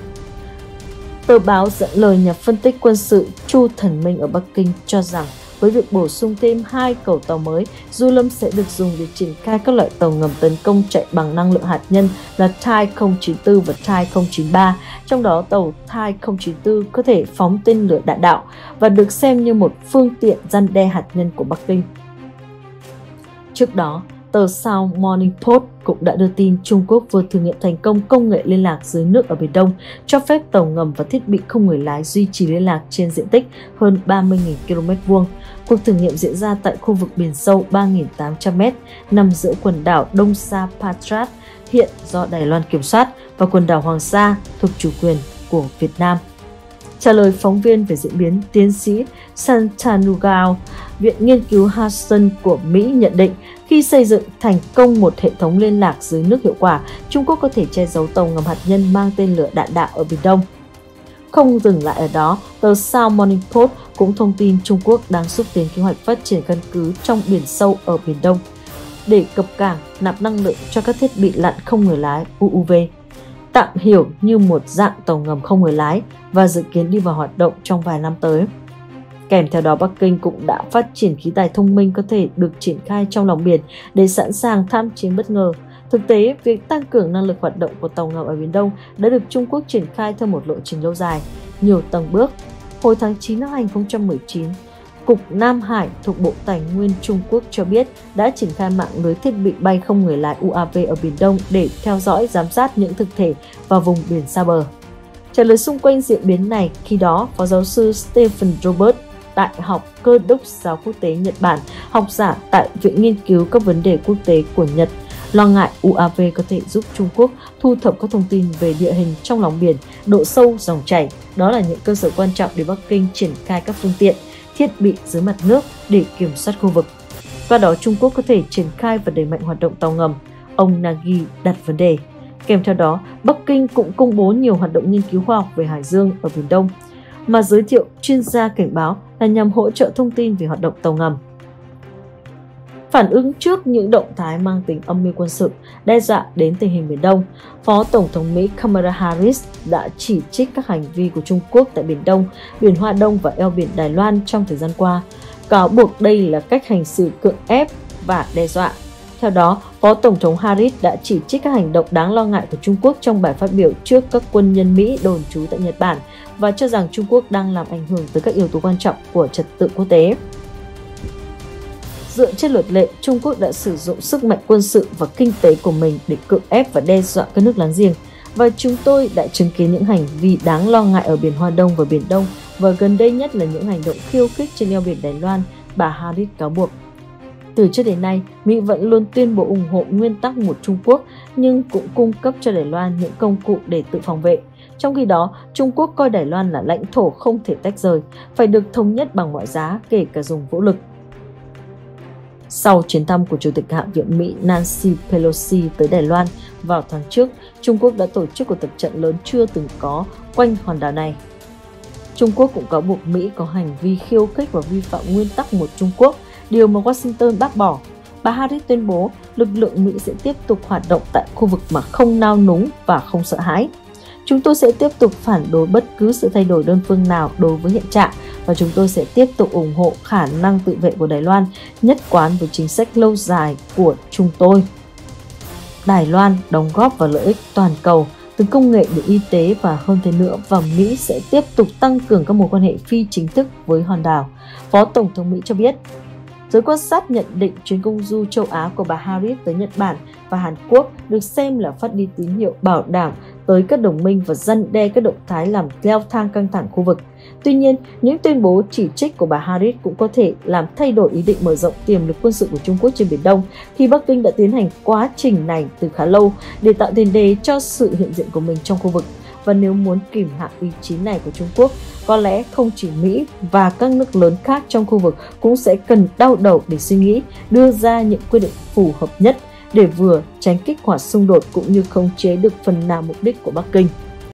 Tờ báo dẫn lời nhà phân tích quân sự Chu Thần Minh ở Bắc Kinh cho rằng Với việc bổ sung thêm hai cầu tàu mới, Du Lâm sẽ được dùng để triển khai các loại tàu ngầm tấn công chạy bằng năng lượng hạt nhân là Type không chín tư và Type không chín ba. Trong đó, tàu Type không chín tư có thể phóng tên lửa đạn đạo và được xem như một phương tiện răn đe hạt nhân của Bắc Kinh. Trước đó, tờ South Morning Post cũng đã đưa tin Trung Quốc vừa thử nghiệm thành công công nghệ liên lạc dưới nước ở Biển Đông, cho phép tàu ngầm và thiết bị không người lái duy trì liên lạc trên diện tích hơn ba mươi nghìn ki lô mét vuông. Cuộc thử nghiệm diễn ra tại khu vực biển sâu ba nghìn tám trăm mét, nằm giữa quần đảo Đông Sa Patrat, hiện do Đài Loan kiểm soát, và quần đảo Hoàng Sa thuộc chủ quyền của Việt Nam. Trả lời phóng viên về diễn biến, tiến sĩ Santanugao, Viện Nghiên cứu Hudson của Mỹ nhận định, khi xây dựng thành công một hệ thống liên lạc dưới nước hiệu quả, Trung Quốc có thể che giấu tàu ngầm hạt nhân mang tên lửa đạn đạo ở Biển Đông. Không dừng lại ở đó, tờ South Morning Post cũng thông tin Trung Quốc đang xúc tiến kế hoạch phát triển căn cứ trong biển sâu ở Biển Đông để cập cảng nạp năng lượng cho các thiết bị lặn không người lái U U V, tạm hiểu như một dạng tàu ngầm không người lái, và dự kiến đi vào hoạt động trong vài năm tới. Kèm theo đó, Bắc Kinh cũng đã phát triển khí tài thông minh có thể được triển khai trong lòng biển để sẵn sàng tham chiến bất ngờ. Thực tế, việc tăng cường năng lực hoạt động của tàu ngầm ở Biển Đông đã được Trung Quốc triển khai theo một lộ trình lâu dài, nhiều tầng bước. Hồi tháng chín năm hai nghìn không trăm mười chín, Cục Nam Hải thuộc Bộ Tài nguyên Trung Quốc cho biết đã triển khai mạng lưới thiết bị bay không người lái U A V ở Biển Đông để theo dõi, giám sát những thực thể vào vùng biển xa bờ. Trả lời xung quanh diễn biến này, khi đó, Phó giáo sư Stephen Robert, Đại học Cơ đốc giáo quốc tế Nhật Bản, học giả tại Viện Nghiên cứu các vấn đề quốc tế của Nhật, lo ngại U A V có thể giúp Trung Quốc thu thập các thông tin về địa hình trong lòng biển, độ sâu, dòng chảy. Đó là những cơ sở quan trọng để Bắc Kinh triển khai các phương tiện, thiết bị dưới mặt nước để kiểm soát khu vực. Qua đó, Trung Quốc có thể triển khai và đẩy mạnh hoạt động tàu ngầm, ông Nagi đặt vấn đề. Kèm theo đó, Bắc Kinh cũng công bố nhiều hoạt động nghiên cứu khoa học về Hải Dương ở Biển Đông, mà giới thiệu chuyên gia cảnh báo là nhằm hỗ trợ thông tin về hoạt động tàu ngầm. Phản ứng trước những động thái mang tính âm mưu quân sự đe dọa đến tình hình Biển Đông, Phó Tổng thống Mỹ Kamala Harris đã chỉ trích các hành vi của Trung Quốc tại Biển Đông, Biển Hoa Đông và eo biển Đài Loan trong thời gian qua, cáo buộc đây là cách hành xử cưỡng ép và đe dọa. Theo đó, Phó Tổng thống Harris đã chỉ trích các hành động đáng lo ngại của Trung Quốc trong bài phát biểu trước các quân nhân Mỹ đồn trú tại Nhật Bản và cho rằng Trung Quốc đang làm ảnh hưởng tới các yếu tố quan trọng của trật tự quốc tế. Dựa trên luật lệ, Trung Quốc đã sử dụng sức mạnh quân sự và kinh tế của mình để cưỡng ép và đe dọa các nước láng giềng, và chúng tôi đã chứng kiến những hành vi đáng lo ngại ở Biển Hoa Đông và Biển Đông, và gần đây nhất là những hành động khiêu khích trên eo biển Đài Loan, bà Harris cáo buộc. Từ trước đến nay, Mỹ vẫn luôn tuyên bố ủng hộ nguyên tắc một Trung Quốc, nhưng cũng cung cấp cho Đài Loan những công cụ để tự phòng vệ. Trong khi đó, Trung Quốc coi Đài Loan là lãnh thổ không thể tách rời, phải được thống nhất bằng mọi giá, kể cả dùng vũ lực. Sau chuyến thăm của Chủ tịch Hạ viện Mỹ Nancy Pelosi tới Đài Loan vào tháng trước, Trung Quốc đã tổ chức cuộc tập trận lớn chưa từng có quanh hòn đảo này. Trung Quốc cũng cáo buộc Mỹ có hành vi khiêu khích và vi phạm nguyên tắc một Trung Quốc, điều mà Washington bác bỏ. Bà Harris tuyên bố lực lượng Mỹ sẽ tiếp tục hoạt động tại khu vực mà không nao núng và không sợ hãi. Chúng tôi sẽ tiếp tục phản đối bất cứ sự thay đổi đơn phương nào đối với hiện trạng, và chúng tôi sẽ tiếp tục ủng hộ khả năng tự vệ của Đài Loan, nhất quán với chính sách lâu dài của chúng tôi. Đài Loan đóng góp vào lợi ích toàn cầu, từ công nghệ đến y tế và hơn thế nữa, và Mỹ sẽ tiếp tục tăng cường các mối quan hệ phi chính thức với hòn đảo, Phó Tổng thống Mỹ cho biết. Giới quan sát nhận định chuyến công du châu Á của bà Harris tới Nhật Bản và Hàn Quốc được xem là phát đi tín hiệu bảo đảm tới các đồng minh và răn đe các động thái làm leo thang căng thẳng khu vực. Tuy nhiên, những tuyên bố chỉ trích của bà Harris cũng có thể làm thay đổi ý định mở rộng tiềm lực quân sự của Trung Quốc trên Biển Đông, khi Bắc Kinh đã tiến hành quá trình này từ khá lâu để tạo tiền đề cho sự hiện diện của mình trong khu vực. Và nếu muốn kìm hãm ý chí này của Trung Quốc, có lẽ không chỉ Mỹ và các nước lớn khác trong khu vực cũng sẽ cần đau đầu để suy nghĩ, đưa ra những quyết định phù hợp nhất để vừa tránh kích hoạt xung đột cũng như khống chế được phần nào mục đích của Bắc Kinh.